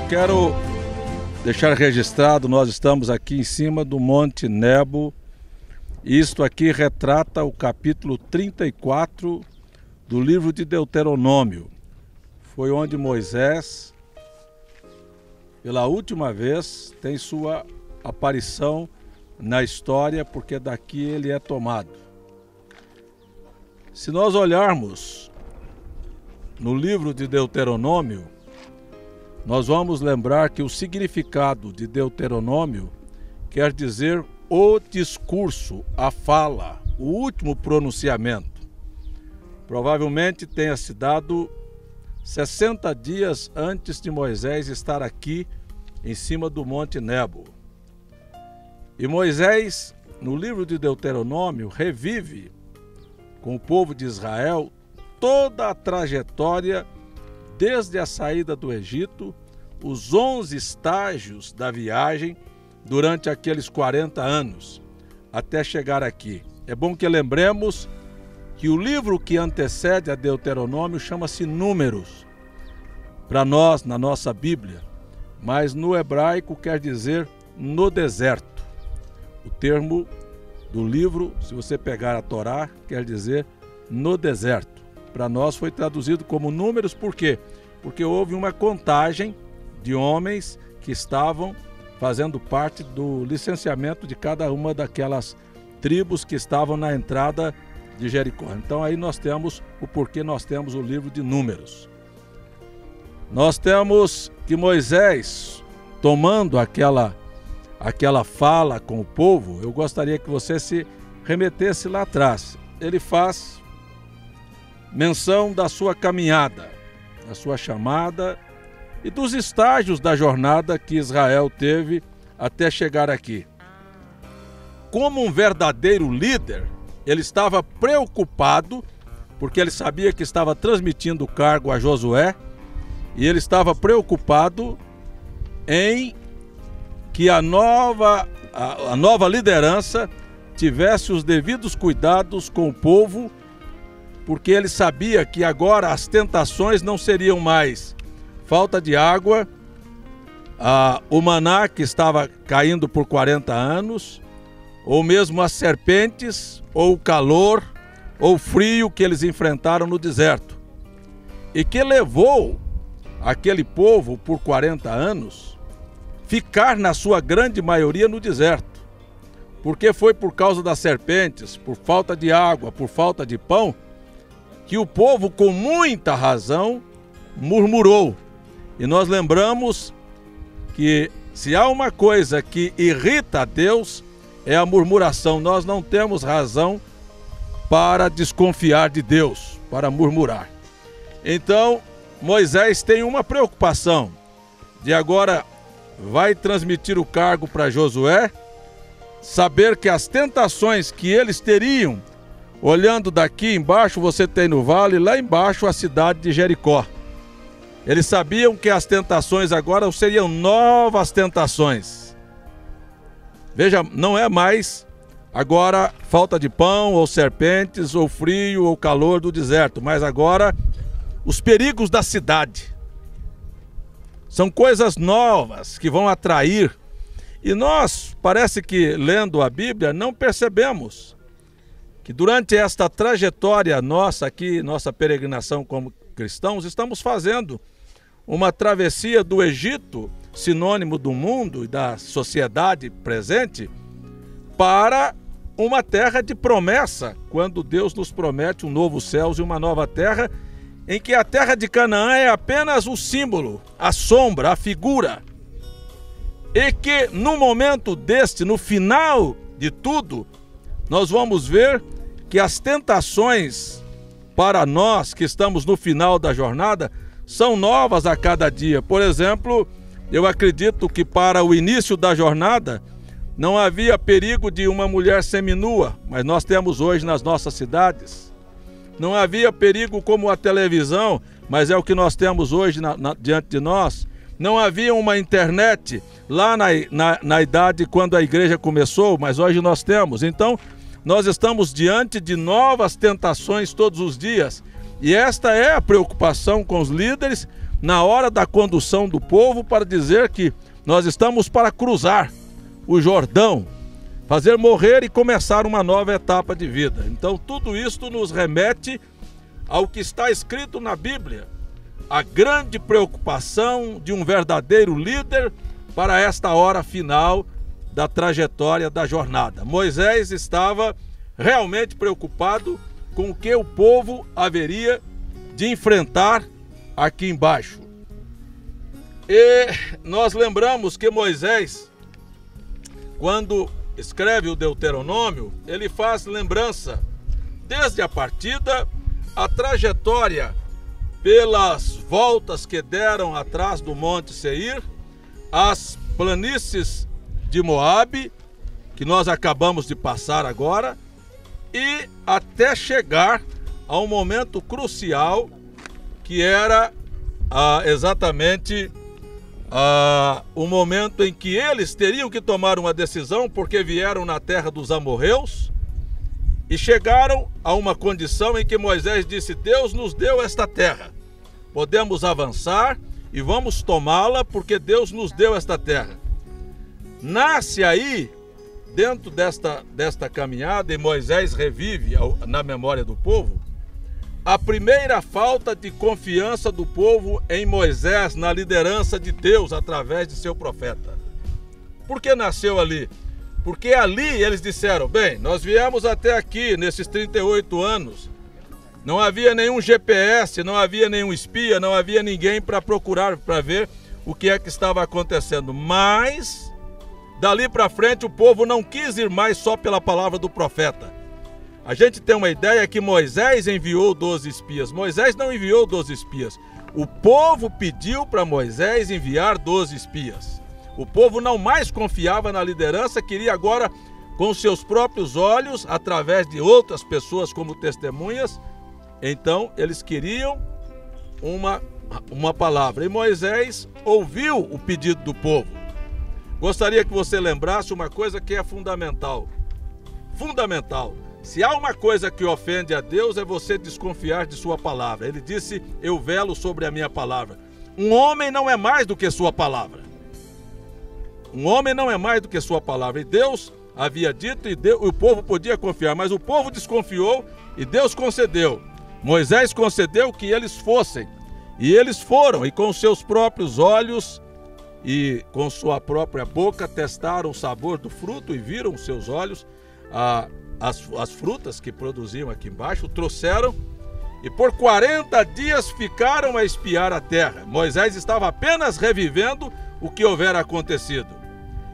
Quero deixar registrado, nós estamos aqui em cima do Monte Nebo. Isto aqui retrata o capítulo trinta e quatro do livro de Deuteronômio. Foi onde Moisés, pela última vez, tem sua aparição na história, porque daqui ele é tomado. Se nós olharmos no livro de Deuteronômio, nós vamos lembrar que o significado de Deuteronômio quer dizer o discurso, a fala, o último pronunciamento. Provavelmente tenha se dado sessenta dias antes de Moisés estar aqui em cima do Monte Nebo. E Moisés, no livro de Deuteronômio, revive com o povo de Israel toda a trajetória desde a saída do Egito, os onze estágios da viagem durante aqueles quarenta anos, até chegar aqui. É bom que lembremos que o livro que antecede a Deuteronômio chama-se Números, para nós, na nossa Bíblia, mas no hebraico quer dizer no deserto. O termo do livro, se você pegar a Torá, quer dizer no deserto. Para nós foi traduzido como Números, por quê? Porque houve uma contagem de homens que estavam fazendo parte do licenciamento de cada uma daquelas tribos que estavam na entrada de Jericó. Então aí nós temos o porquê nós temos o livro de Números. Nós temos que Moisés, tomando aquela, aquela fala com o povo, eu gostaria que você se remetesse lá atrás. Ele faz menção da sua caminhada, da sua chamada e dos estágios da jornada que Israel teve até chegar aqui. Como um verdadeiro líder, ele estava preocupado, porque ele sabia que estava transmitindo o cargo a Josué, e ele estava preocupado em que a nova, a, a nova liderança tivesse os devidos cuidados com o povo, porque ele sabia que agora as tentações não seriam mais falta de água, a, o maná que estava caindo por quarenta anos, ou mesmo as serpentes, ou o calor, ou o frio que eles enfrentaram no deserto. E que levou aquele povo, por quarenta anos, ficar na sua grande maioria no deserto. Porque foi por causa das serpentes, por falta de água, por falta de pão, que o povo, com muita razão, murmurou. E nós lembramos que se há uma coisa que irrita a Deus, é a murmuração. Nós não temos razão para desconfiar de Deus, para murmurar. Então, Moisés tem uma preocupação de agora vai transmitir o cargo para Josué, saber que as tentações que eles teriam, olhando daqui embaixo, você tem no vale, lá embaixo a cidade de Jericó. Eles sabiam que as tentações agora seriam novas tentações. Veja, não é mais agora falta de pão, ou serpentes, ou frio, ou calor do deserto, mas agora os perigos da cidade. São coisas novas que vão atrair. E nós, parece que lendo a Bíblia, não percebemos que durante esta trajetória nossa aqui, nossa peregrinação como cristãos, estamos fazendo uma travessia do Egito, sinônimo do mundo e da sociedade presente, para uma terra de promessa, quando Deus nos promete um novo céu e uma nova terra, em que a terra de Canaã é apenas o símbolo, a sombra, a figura. E que no momento deste, no final de tudo, nós vamos ver que as tentações para nós que estamos no final da jornada são novas a cada dia. Por exemplo, eu acredito que para o início da jornada não havia perigo de uma mulher seminua, mas nós temos hoje nas nossas cidades. Não havia perigo como a televisão, mas é o que nós temos hoje na, na, diante de nós. Não havia uma internet lá na, na, na idade quando a igreja começou, mas hoje nós temos. Então, nós estamos diante de novas tentações todos os dias. E esta é a preocupação com os líderes na hora da condução do povo para dizer que nós estamos para cruzar o Jordão, fazer morrer e começar uma nova etapa de vida. Então, tudo isto nos remete ao que está escrito na Bíblia, a grande preocupação de um verdadeiro líder para esta hora final da trajetória da jornada. Moisés estava realmente preocupado com o que o povo haveria de enfrentar aqui embaixo. E nós lembramos que Moisés, quando escreve o Deuteronômio, ele faz lembrança desde a partida, a trajetória pelas voltas que deram atrás do Monte Seir, as planícies de Moabe, que nós acabamos de passar agora, e até chegar a um momento crucial que era ah, exatamente Ah, o momento em que eles teriam que tomar uma decisão, porque vieram na terra dos amorreus e chegaram a uma condição em que Moisés disse: Deus nos deu esta terra, podemos avançar e vamos tomá-la porque Deus nos deu esta terra. Nasce aí, dentro desta, desta caminhada, e Moisés revive na memória do povo, a primeira falta de confiança do povo em Moisés, na liderança de Deus através de seu profeta. Por que nasceu ali? Porque ali eles disseram, bem, nós viemos até aqui nesses trinta e oito anos, não havia nenhum G P S, não havia nenhum espia, não havia ninguém para procurar, para ver o que é que estava acontecendo. Mas, dali para frente, o povo não quis ir mais só pela palavra do profeta. A gente tem uma ideia que Moisés enviou doze espias. Moisés não enviou doze espias. O povo pediu para Moisés enviar doze espias. O povo não mais confiava na liderança, queria agora, com seus próprios olhos, através de outras pessoas como testemunhas. Então, eles queriam uma, uma palavra. E Moisés ouviu o pedido do povo. Gostaria que você lembrasse uma coisa que é fundamental. Fundamental. Se há uma coisa que ofende a Deus, é você desconfiar de sua palavra. Ele disse, eu velo sobre a minha palavra. Um homem não é mais do que sua palavra. Um homem não é mais do que sua palavra. E Deus havia dito e Deus, o povo podia confiar, mas o povo desconfiou e Deus concedeu. Moisés concedeu que eles fossem. E eles foram, e com seus próprios olhos e com sua própria boca testaram o sabor do fruto e viram seus olhos a As, as frutas que produziam aqui embaixo, trouxeram e por quarenta dias ficaram a espiar a terra. Moisés estava apenas revivendo o que houvera acontecido.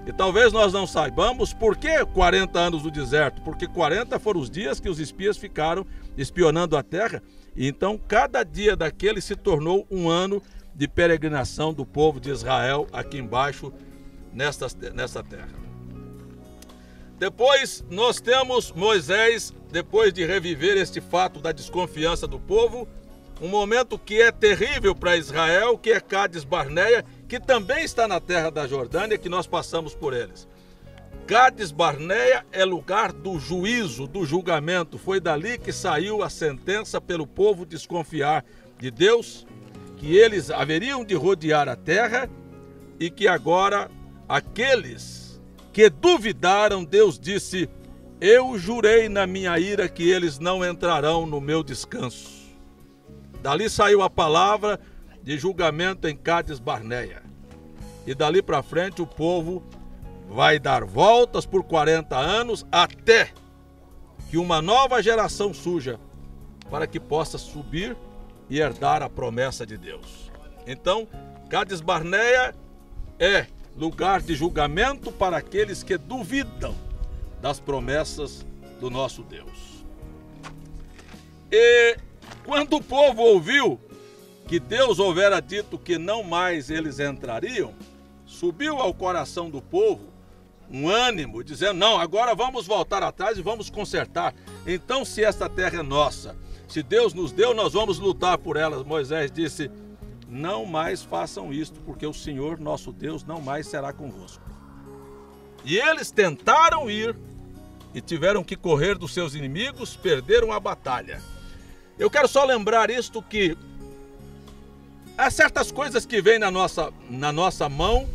E talvez nós não saibamos por que quarenta anos do deserto, porque quarenta foram os dias que os espias ficaram espionando a terra. E então cada dia daquele se tornou um ano de peregrinação do povo de Israel aqui embaixo nesta, nesta terra. Depois nós temos Moisés, depois de reviver este fato da desconfiança do povo, um momento que é terrível para Israel, que é Cades-Barneia, que também está na terra da Jordânia, que nós passamos por eles. Cades-Barneia é lugar do juízo, do julgamento. Foi dali que saiu a sentença pelo povo desconfiar de Deus, que eles haveriam de rodear a terra e que agora aqueles que duvidaram, Deus disse, eu jurei na minha ira que eles não entrarão no meu descanso. Dali saiu a palavra de julgamento em Cades-Barneia. E dali para frente o povo vai dar voltas por quarenta anos até que uma nova geração surja para que possa subir e herdar a promessa de Deus. Então, Cades-Barneia é lugar de julgamento para aqueles que duvidam das promessas do nosso Deus. E quando o povo ouviu que Deus houvera dito que não mais eles entrariam, subiu ao coração do povo um ânimo, dizendo, não, agora vamos voltar atrás e vamos consertar. Então, se esta terra é nossa, se Deus nos deu, nós vamos lutar por ela. Moisés disse, não mais façam isto, porque o Senhor, nosso Deus, não mais será convosco. E eles tentaram ir e tiveram que correr dos seus inimigos, perderam a batalha. Eu quero só lembrar isto, que há certas coisas que vêm na nossa, na nossa mão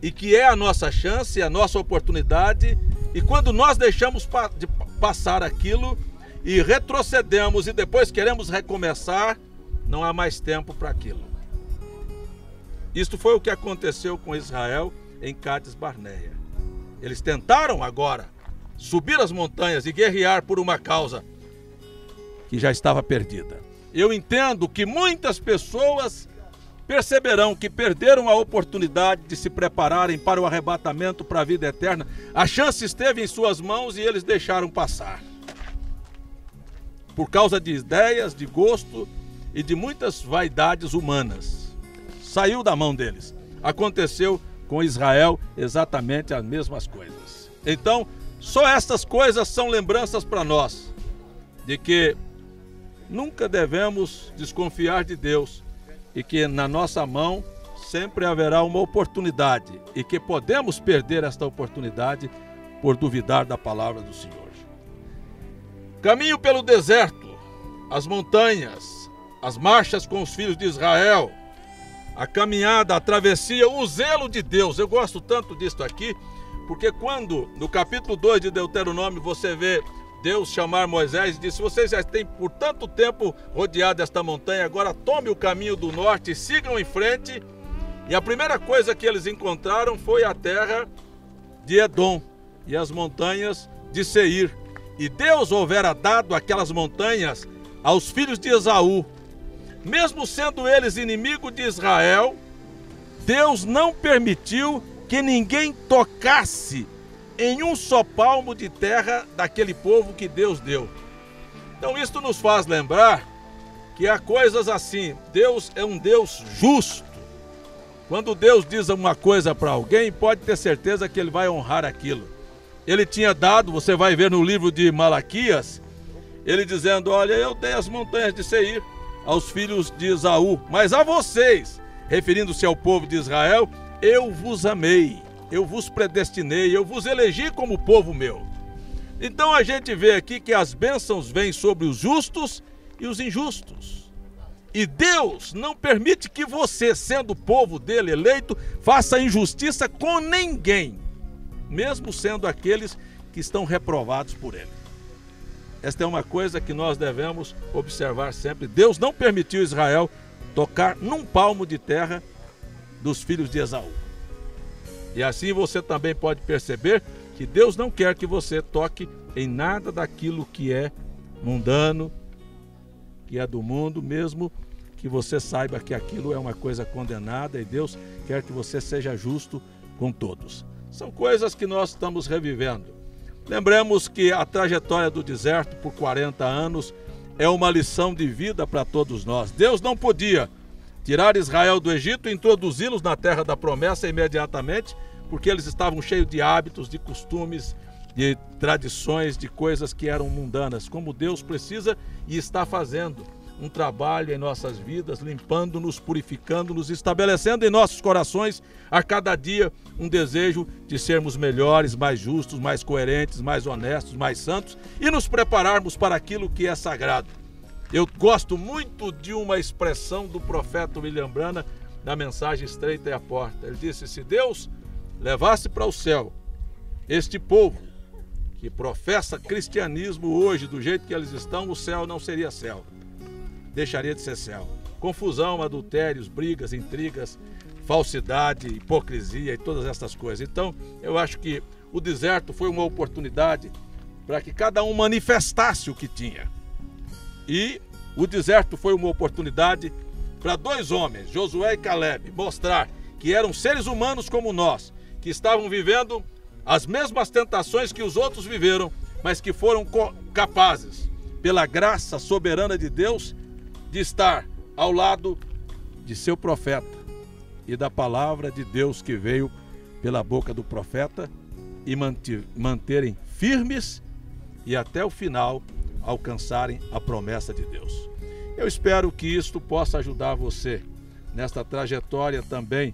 e que é a nossa chance, a nossa oportunidade. E quando nós deixamos pa- de passar aquilo e retrocedemos e depois queremos recomeçar, não há mais tempo para aquilo. Isto foi o que aconteceu com Israel em Cades-Barneia. Eles tentaram agora subir as montanhas e guerrear por uma causa que já estava perdida. Eu entendo que muitas pessoas perceberão que perderam a oportunidade de se prepararem para o arrebatamento, para a vida eterna. A chance esteve em suas mãos e eles deixaram passar. Por causa de ideias, de gosto e de muitas vaidades humanas. Saiu da mão deles. Aconteceu com Israel exatamente as mesmas coisas. Então, só estas coisas são lembranças para nós de que nunca devemos desconfiar de Deus e que na nossa mão sempre haverá uma oportunidade e que podemos perder esta oportunidade por duvidar da palavra do Senhor. Caminho pelo deserto, as montanhas, as marchas com os filhos de Israel, a caminhada, a travessia, o zelo de Deus. Eu gosto tanto disto aqui, porque quando no capítulo dois de Deuteronômio você vê Deus chamar Moisés e diz, vocês já têm por tanto tempo rodeado esta montanha, agora tome o caminho do norte, sigam em frente. E a primeira coisa que eles encontraram foi a terra de Edom, e as montanhas de Seir. E Deus houvera dado aquelas montanhas aos filhos de Esaú. Mesmo sendo eles inimigos de Israel, Deus não permitiu que ninguém tocasse em um só palmo de terra daquele povo que Deus deu. Então isto nos faz lembrar que há coisas assim. Deus é um Deus justo. Quando Deus diz uma coisa para alguém, pode ter certeza que ele vai honrar aquilo. Ele tinha dado, você vai ver no livro de Malaquias, ele dizendo, olha, eu dei as montanhas de Seir aos filhos de Esaú, mas a vocês, referindo-se ao povo de Israel, eu vos amei, eu vos predestinei, eu vos elegi como povo meu. Então a gente vê aqui que as bênçãos vêm sobre os justos e os injustos. E Deus não permite que você, sendo povo dele eleito, faça injustiça com ninguém, mesmo sendo aqueles que estão reprovados por ele. Esta é uma coisa que nós devemos observar sempre. Deus não permitiu Israel tocar num palmo de terra dos filhos de Esaú. E assim você também pode perceber que Deus não quer que você toque em nada daquilo que é mundano, que é do mundo, mesmo que você saiba que aquilo é uma coisa condenada, e Deus quer que você seja justo com todos. São coisas que nós estamos revivendo. Lembremos que a trajetória do deserto por quarenta anos é uma lição de vida para todos nós. Deus não podia tirar Israel do Egito e introduzi-los na terra da promessa imediatamente, porque eles estavam cheios de hábitos, de costumes, de tradições, de coisas que eram mundanas, como Deus precisa e está fazendo um trabalho em nossas vidas, limpando-nos, purificando-nos, estabelecendo em nossos corações a cada dia um desejo de sermos melhores, mais justos, mais coerentes, mais honestos, mais santos, e nos prepararmos para aquilo que é sagrado. Eu gosto muito de uma expressão do profeta William Branham na mensagem Estreita é a Porta. Ele disse, se Deus levasse para o céu este povo que professa cristianismo hoje, do jeito que eles estão, o céu não seria céu. Deixaria de ser céu. Confusão, adultérios, brigas, intrigas, falsidade, hipocrisia e todas essas coisas. Então, eu acho que o deserto foi uma oportunidade para que cada um manifestasse o que tinha. E o deserto foi uma oportunidade para dois homens, Josué e Calebe, mostrar que eram seres humanos como nós, que estavam vivendo as mesmas tentações que os outros viveram, mas que foram capazes, pela graça soberana de Deus, de estar ao lado de seu profeta e da palavra de Deus que veio pela boca do profeta e manterem firmes e até o final alcançarem a promessa de Deus. Eu espero que isto possa ajudar você nesta trajetória também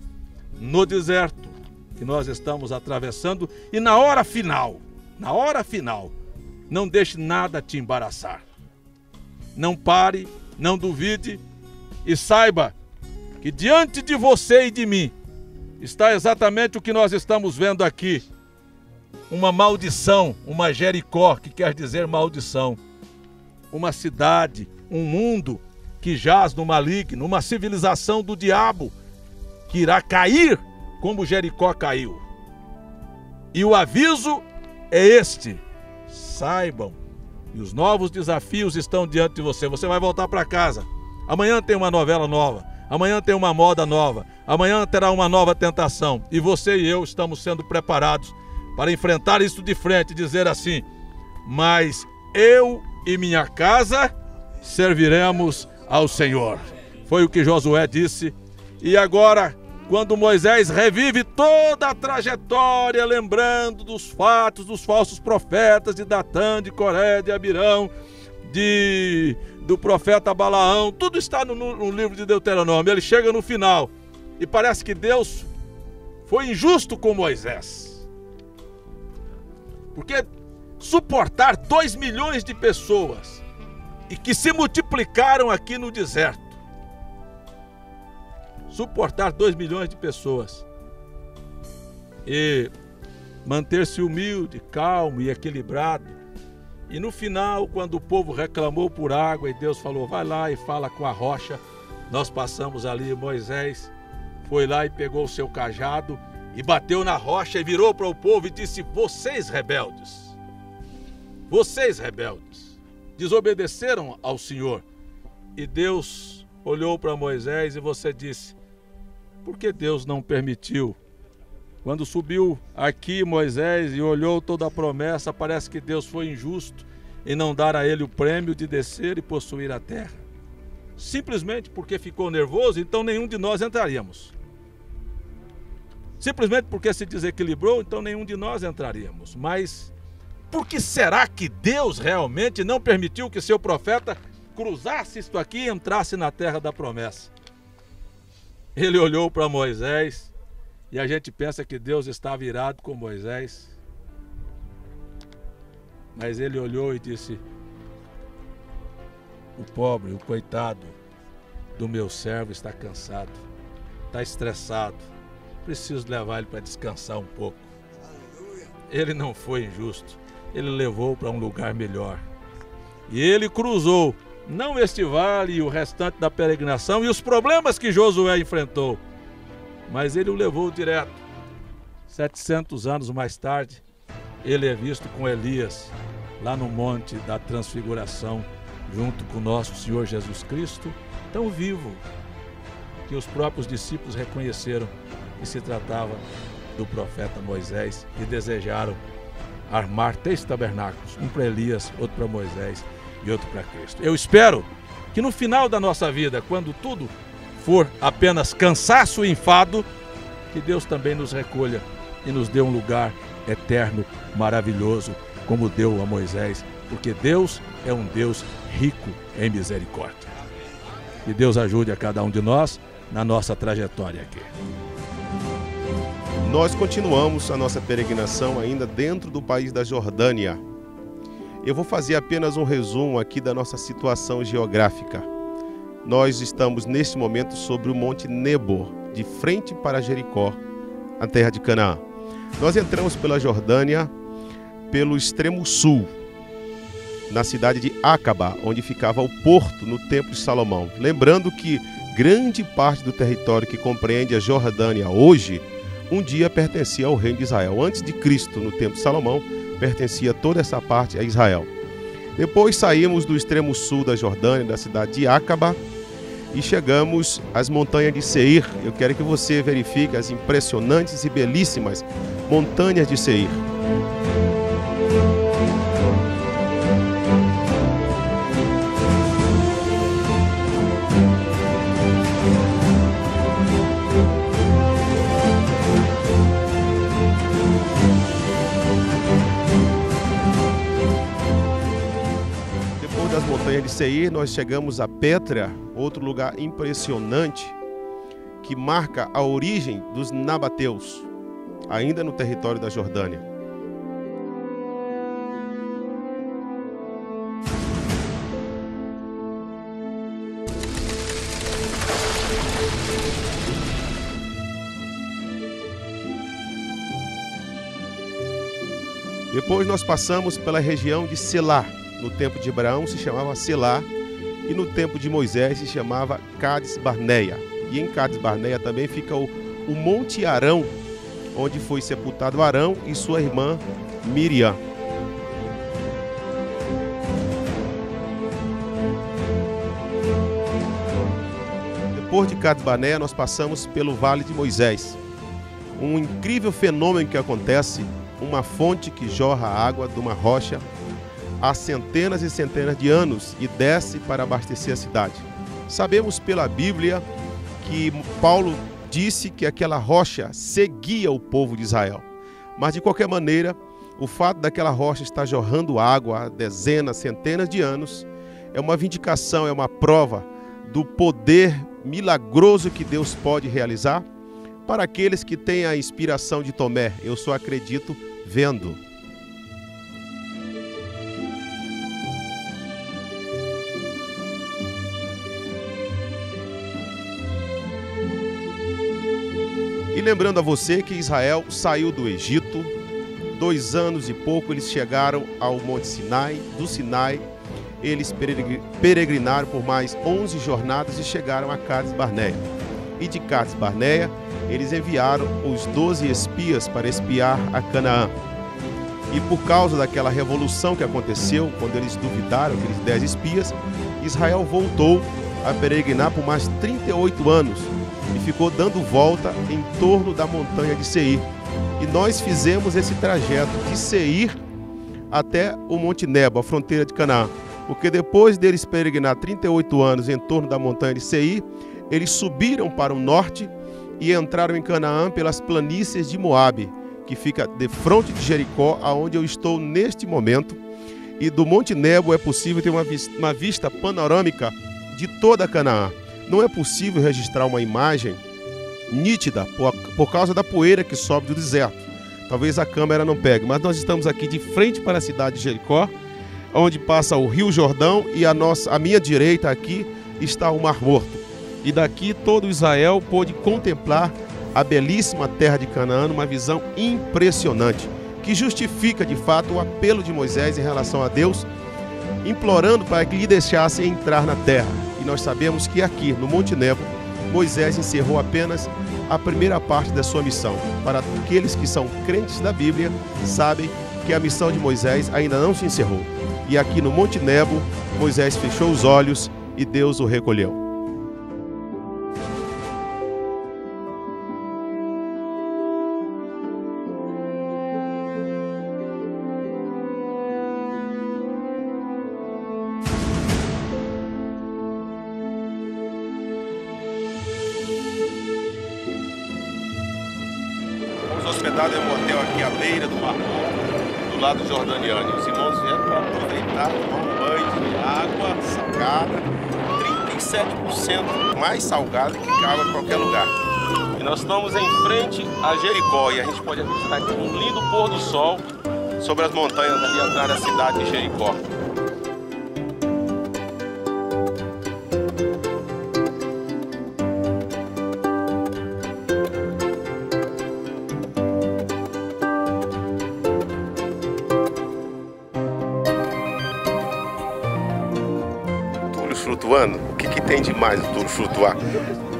no deserto que nós estamos atravessando, e na hora final, na hora final, não deixe nada te embaraçar. Não pare, não duvide, e saiba que diante de você e de mim está exatamente o que nós estamos vendo aqui. Uma maldição, uma Jericó, que quer dizer maldição. Uma cidade, um mundo que jaz no maligno, uma civilização do diabo que irá cair como Jericó caiu. E o aviso é este, saibam. E os novos desafios estão diante de você. Você vai voltar para casa. Amanhã tem uma novela nova. Amanhã tem uma moda nova. Amanhã terá uma nova tentação. E você e eu estamos sendo preparados para enfrentar isso de frente e dizer assim, mas eu e minha casa serviremos ao Senhor. Foi o que Josué disse. E agora, quando Moisés revive toda a trajetória, lembrando dos fatos dos falsos profetas de Datã, de Coré, de Abirão, de, do profeta Balaão, tudo está no, no livro de Deuteronômio. Ele chega no final e parece que Deus foi injusto com Moisés. Porque suportar dois milhões de pessoas e que se multiplicaram aqui no deserto, suportar dois milhões de pessoas e manter-se humilde, calmo e equilibrado. E no final, quando o povo reclamou por água e Deus falou, vai lá e fala com a rocha, nós passamos ali, Moisés foi lá e pegou o seu cajado e bateu na rocha e virou para o povo e disse: vocês rebeldes, vocês rebeldes, desobedeceram ao Senhor. E Deus olhou para Moisés e você disse: por que Deus não permitiu? Quando subiu aqui Moisés e olhou toda a promessa, parece que Deus foi injusto em não dar a ele o prêmio de descer e possuir a terra. Simplesmente porque ficou nervoso, então nenhum de nós entraríamos. Simplesmente porque se desequilibrou, então nenhum de nós entraríamos. Mas por que será que Deus realmente não permitiu que seu profeta cruzasse isto aqui e entrasse na terra da promessa? Ele olhou para Moisés e a gente pensa que Deus estava irado com Moisés. Mas ele olhou e disse: o pobre, o coitado do meu servo está cansado, está estressado, preciso levar ele para descansar um pouco. Ele não foi injusto, ele levou para um lugar melhor. E ele cruzou, não este vale e o restante da peregrinação e os problemas que Josué enfrentou, mas ele o levou direto. setecentos anos mais tarde, ele é visto com Elias, lá no Monte da Transfiguração, junto com o nosso Senhor Jesus Cristo, tão vivo, que os próprios discípulos reconheceram que se tratava do profeta Moisés e desejaram armar três tabernáculos, um para Elias, outro para Moisés e outro para Cristo. Eu espero que no final da nossa vida, quando tudo for apenas cansaço e enfado, que Deus também nos recolha e nos dê um lugar eterno, maravilhoso, como deu a Moisés, porque Deus é um Deus rico em misericórdia. Que Deus ajude a cada um de nós na nossa trajetória aqui. Nós continuamos a nossa peregrinação ainda dentro do país da Jordânia. Eu vou fazer apenas um resumo aqui da nossa situação geográfica. Nós estamos neste momento sobre o Monte Nebo, de frente para Jericó, a terra de Canaã. Nós entramos pela Jordânia pelo extremo sul, na cidade de Aqaba, onde ficava o porto no Templo de Salomão. Lembrando que grande parte do território que compreende a Jordânia hoje, um dia pertencia ao reino de Israel. Antes de Cristo, no Templo de Salomão, pertencia toda essa parte a Israel. Depois saímos do extremo sul da Jordânia, da cidade de Aqaba, e chegamos às montanhas de Seir. Eu quero que você verifique as impressionantes e belíssimas montanhas de Seir. Depois das montanhas de Seir, nós chegamos a Petra, outro lugar impressionante que marca a origem dos Nabateus, ainda no território da Jordânia. Depois nós passamos pela região de Sela. No tempo de Abraão se chamava Sela e no tempo de Moisés se chamava Cades-Barneia. E em Cades-Barneia também fica o, o Monte Arão, onde foi sepultado Arão e sua irmã Miriam. Depois de Cades-Barneia, nós passamos pelo Vale de Moisés. Um incrível fenômeno que acontece, uma fonte que jorra água de uma rocha há centenas e centenas de anos e desce para abastecer a cidade. Sabemos pela Bíblia que Paulo disse que aquela rocha seguia o povo de Israel. Mas de qualquer maneira, o fato daquela rocha estar jorrando água há dezenas, centenas de anos, é uma vindicação, é uma prova do poder milagroso que Deus pode realizar para aqueles que têm a inspiração de Tomé. Eu só acredito vendo. E lembrando a você que Israel saiu do Egito, dois anos e pouco eles chegaram ao Monte Sinai, do Sinai eles peregrinaram por mais onze jornadas e chegaram a Cades-Barneia. E de Cades-Barneia eles enviaram os doze espias para espiar a Canaã. E por causa daquela revolução que aconteceu, quando eles duvidaram, aqueles dez espias, Israel voltou a peregrinar por mais trinta e oito anos e ficou dando volta em torno da montanha de Seir. E nós fizemos esse trajeto de Seir até o Monte Nebo, a fronteira de Canaã. Porque depois deles peregrinar trinta e oito anos em torno da montanha de Seir, eles subiram para o norte e entraram em Canaã pelas planícies de Moabe, que fica de frente de Jericó, aonde eu estou neste momento. E do Monte Nebo é possível ter uma, uma vista panorâmica de toda Canaã. Não é possível registrar uma imagem nítida por, por causa da poeira que sobe do deserto. Talvez a câmera não pegue, mas nós estamos aqui de frente para a cidade de Jericó, onde passa o Rio Jordão, e a nossa, a minha direita aqui está o Mar Morto. E daqui todo Israel pôde contemplar a belíssima terra de Canaã, uma visão impressionante, que justifica de fato o apelo de Moisés em relação a Deus, implorando para que lhe deixasse entrar na terra. E nós sabemos que aqui no Monte Nebo, Moisés encerrou apenas a primeira parte da sua missão. Para aqueles que são crentes da Bíblia, sabem que a missão de Moisés ainda não se encerrou. E aqui no Monte Nebo, Moisés fechou os olhos e Deus o recolheu. Estamos hospedados em um hotel aqui à beira do Mar Morto, do lado jordaniano. Os irmãos vieram para aproveitar, tomar um banho de água salgada, trinta e sete por cento mais salgada que água de qualquer lugar. E nós estamos em frente a Jericó e a gente pode avistar aqui um lindo pôr do sol sobre as montanhas ali atrás da cidade de Jericó. Flutuando, o que, que tem de mais o túlio flutuar?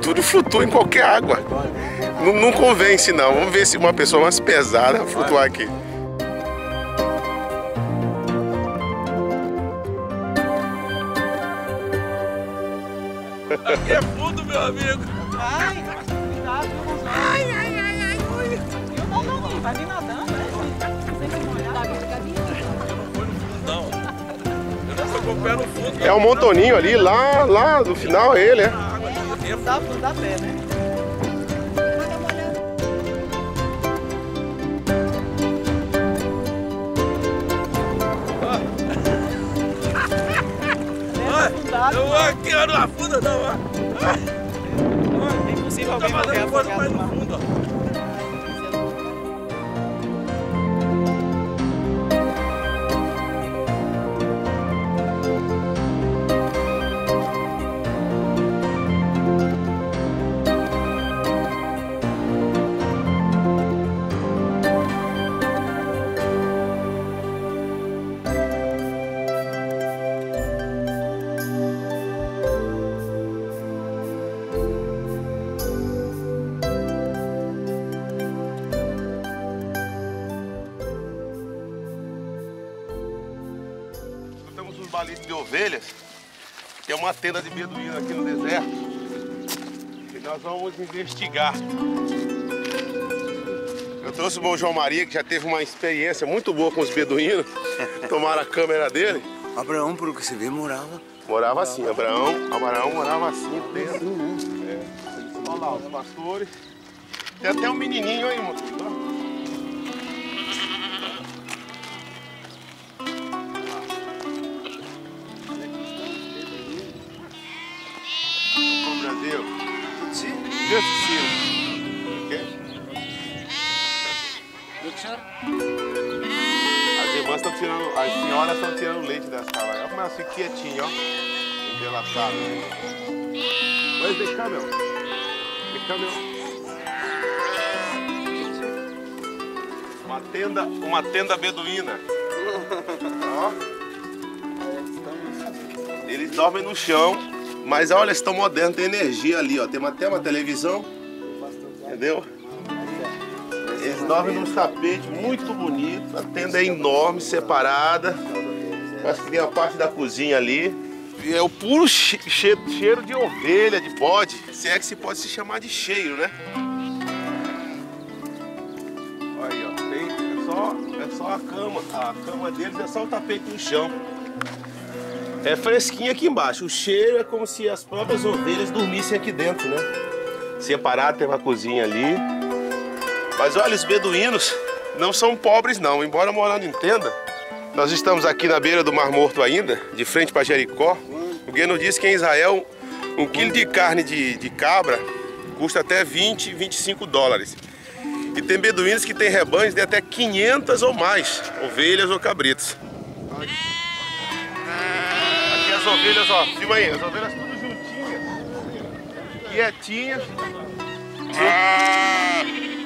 Tudo flutua em qualquer água. Não, não convence não. Vamos ver se uma pessoa mais pesada flutuar aqui. Aqui é fundo, meu amigo. Ai, cuidado, ai, ai, ai, ai, ui. Eu não, não, não. Vai vir nadando, né? Sem se molhar, vai ficar vindo. É um montoninho ali, lá, lá no final é ele, é. Eu quero não afunda não, é impossível alguém bater a boca no fundo. De ovelhas, que é uma tenda de beduíno aqui no deserto, e nós vamos investigar. Eu trouxe o bom João Maria, que já teve uma experiência muito boa com os beduínos, tomaram a câmera dele. Abraão, pelo que se vê, morava. Morava assim, Abraão, Abraão morava assim, dentro. É. Olha lá, os pastores. Tem até um menininho aí, irmão. Deus te sirva. As irmãs estão tirando, as senhoras estão tirando o leite das cabras. Olha como elas ficam quietinhas, ó. Envelatadas. Where's the camel? The camel. Uma tenda, uma tenda beduína. Ó. Eles dormem no chão. Mas olha, eles estão modernos, tem energia ali, ó. Tem até uma televisão. entendeu? Eles dormem num tapete muito bonito, a tenda é enorme, separada. Acho que tem a parte da cozinha ali. É o puro cheiro de ovelha, de bode. Se é que se pode se chamar de cheiro, né? Olha aí, ó. Tem, é, só, é só a cama. A cama deles é só o tapete no chão. É fresquinho aqui embaixo. O cheiro é como se as próprias ovelhas dormissem aqui dentro, né? Separado, tem uma cozinha ali. Mas olha, os beduínos não são pobres, não. Embora morando em tenda, nós estamos aqui na beira do Mar Morto ainda, de frente para Jericó. Alguém nos disse que em Israel, um quilo de carne de, de cabra custa até vinte, vinte e cinco dólares. E tem beduínos que têm rebanhos de até quinhentas ou mais ovelhas ou cabritos. As ovelhas, ó, filma aí, as ovelhas tudo juntinhas, quietinhas.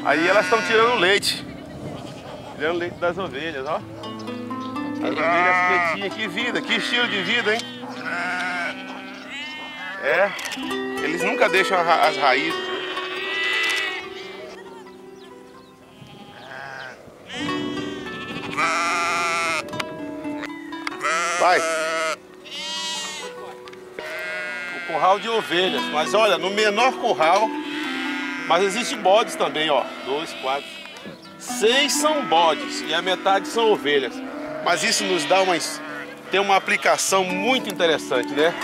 Aí elas estão tirando leite, tirando leite das ovelhas, ó. As ovelhas quietinhas, que vida, que estilo de vida, hein? É, eles nunca deixam as raízes. Vai. Curral de ovelhas, mas olha, no menor curral, mas existe bodes também, ó, dois, quatro, seis são bodes e a metade são ovelhas. Mas isso nos dá uma, tem uma aplicação muito interessante, né?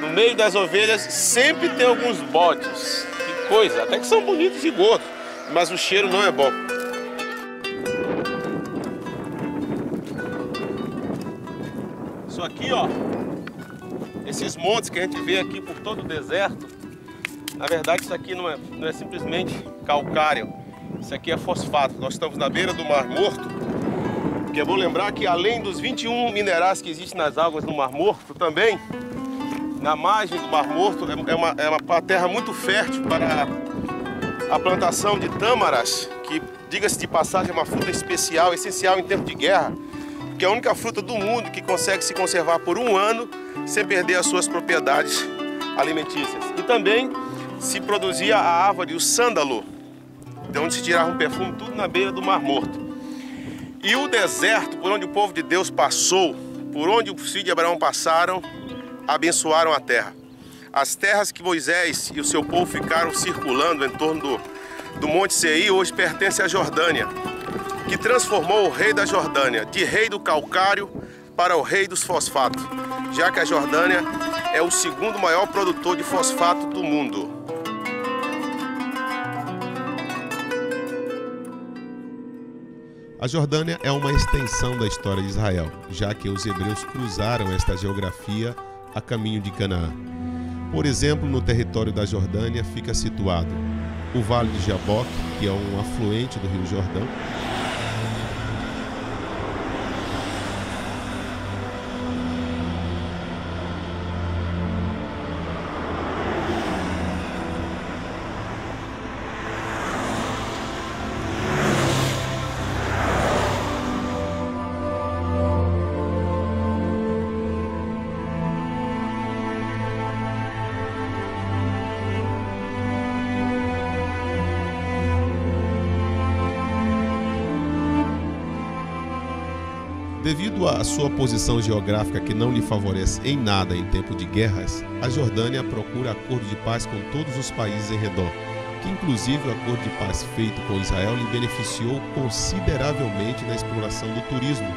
No meio das ovelhas sempre tem alguns bodes, que coisa, até que são bonitos e gordos, mas o cheiro não é bom. Isso aqui, ó. Esses montes que a gente vê aqui por todo o deserto, na verdade isso aqui não é, não é simplesmente calcário, isso aqui é fosfato. Nós estamos na beira do Mar Morto, que é bom lembrar que além dos vinte e um minerais que existem nas águas do Mar Morto, também na margem do Mar Morto é uma, é uma terra muito fértil para a plantação de tâmaras, que, diga-se de passagem, é uma fruta especial, essencial em tempo de guerra, que é a única fruta do mundo que consegue se conservar por um ano sem perder as suas propriedades alimentícias. E também se produzia a árvore, o sândalo, de onde se tirava um perfume, tudo na beira do Mar Morto. E o deserto, por onde o povo de Deus passou, por onde os filhos de Abraão passaram, abençoaram a terra. As terras que Moisés e o seu povo ficaram circulando em torno do, do Monte Seir, hoje pertence à Jordânia, que transformou o rei da Jordânia de rei do calcário para o rei dos fosfatos, já que a Jordânia é o segundo maior produtor de fosfato do mundo. A Jordânia é uma extensão da história de Israel, já que os hebreus cruzaram esta geografia a caminho de Canaã. Por exemplo, no território da Jordânia fica situado o Vale de Jaboque, que é um afluente do Rio Jordão, devido à sua posição geográfica que não lhe favorece em nada em tempo de guerras, a Jordânia procura acordo de paz com todos os países em redor, que inclusive o acordo de paz feito com Israel lhe beneficiou consideravelmente na exploração do turismo,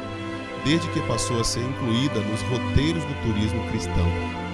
desde que passou a ser incluída nos roteiros do turismo cristão.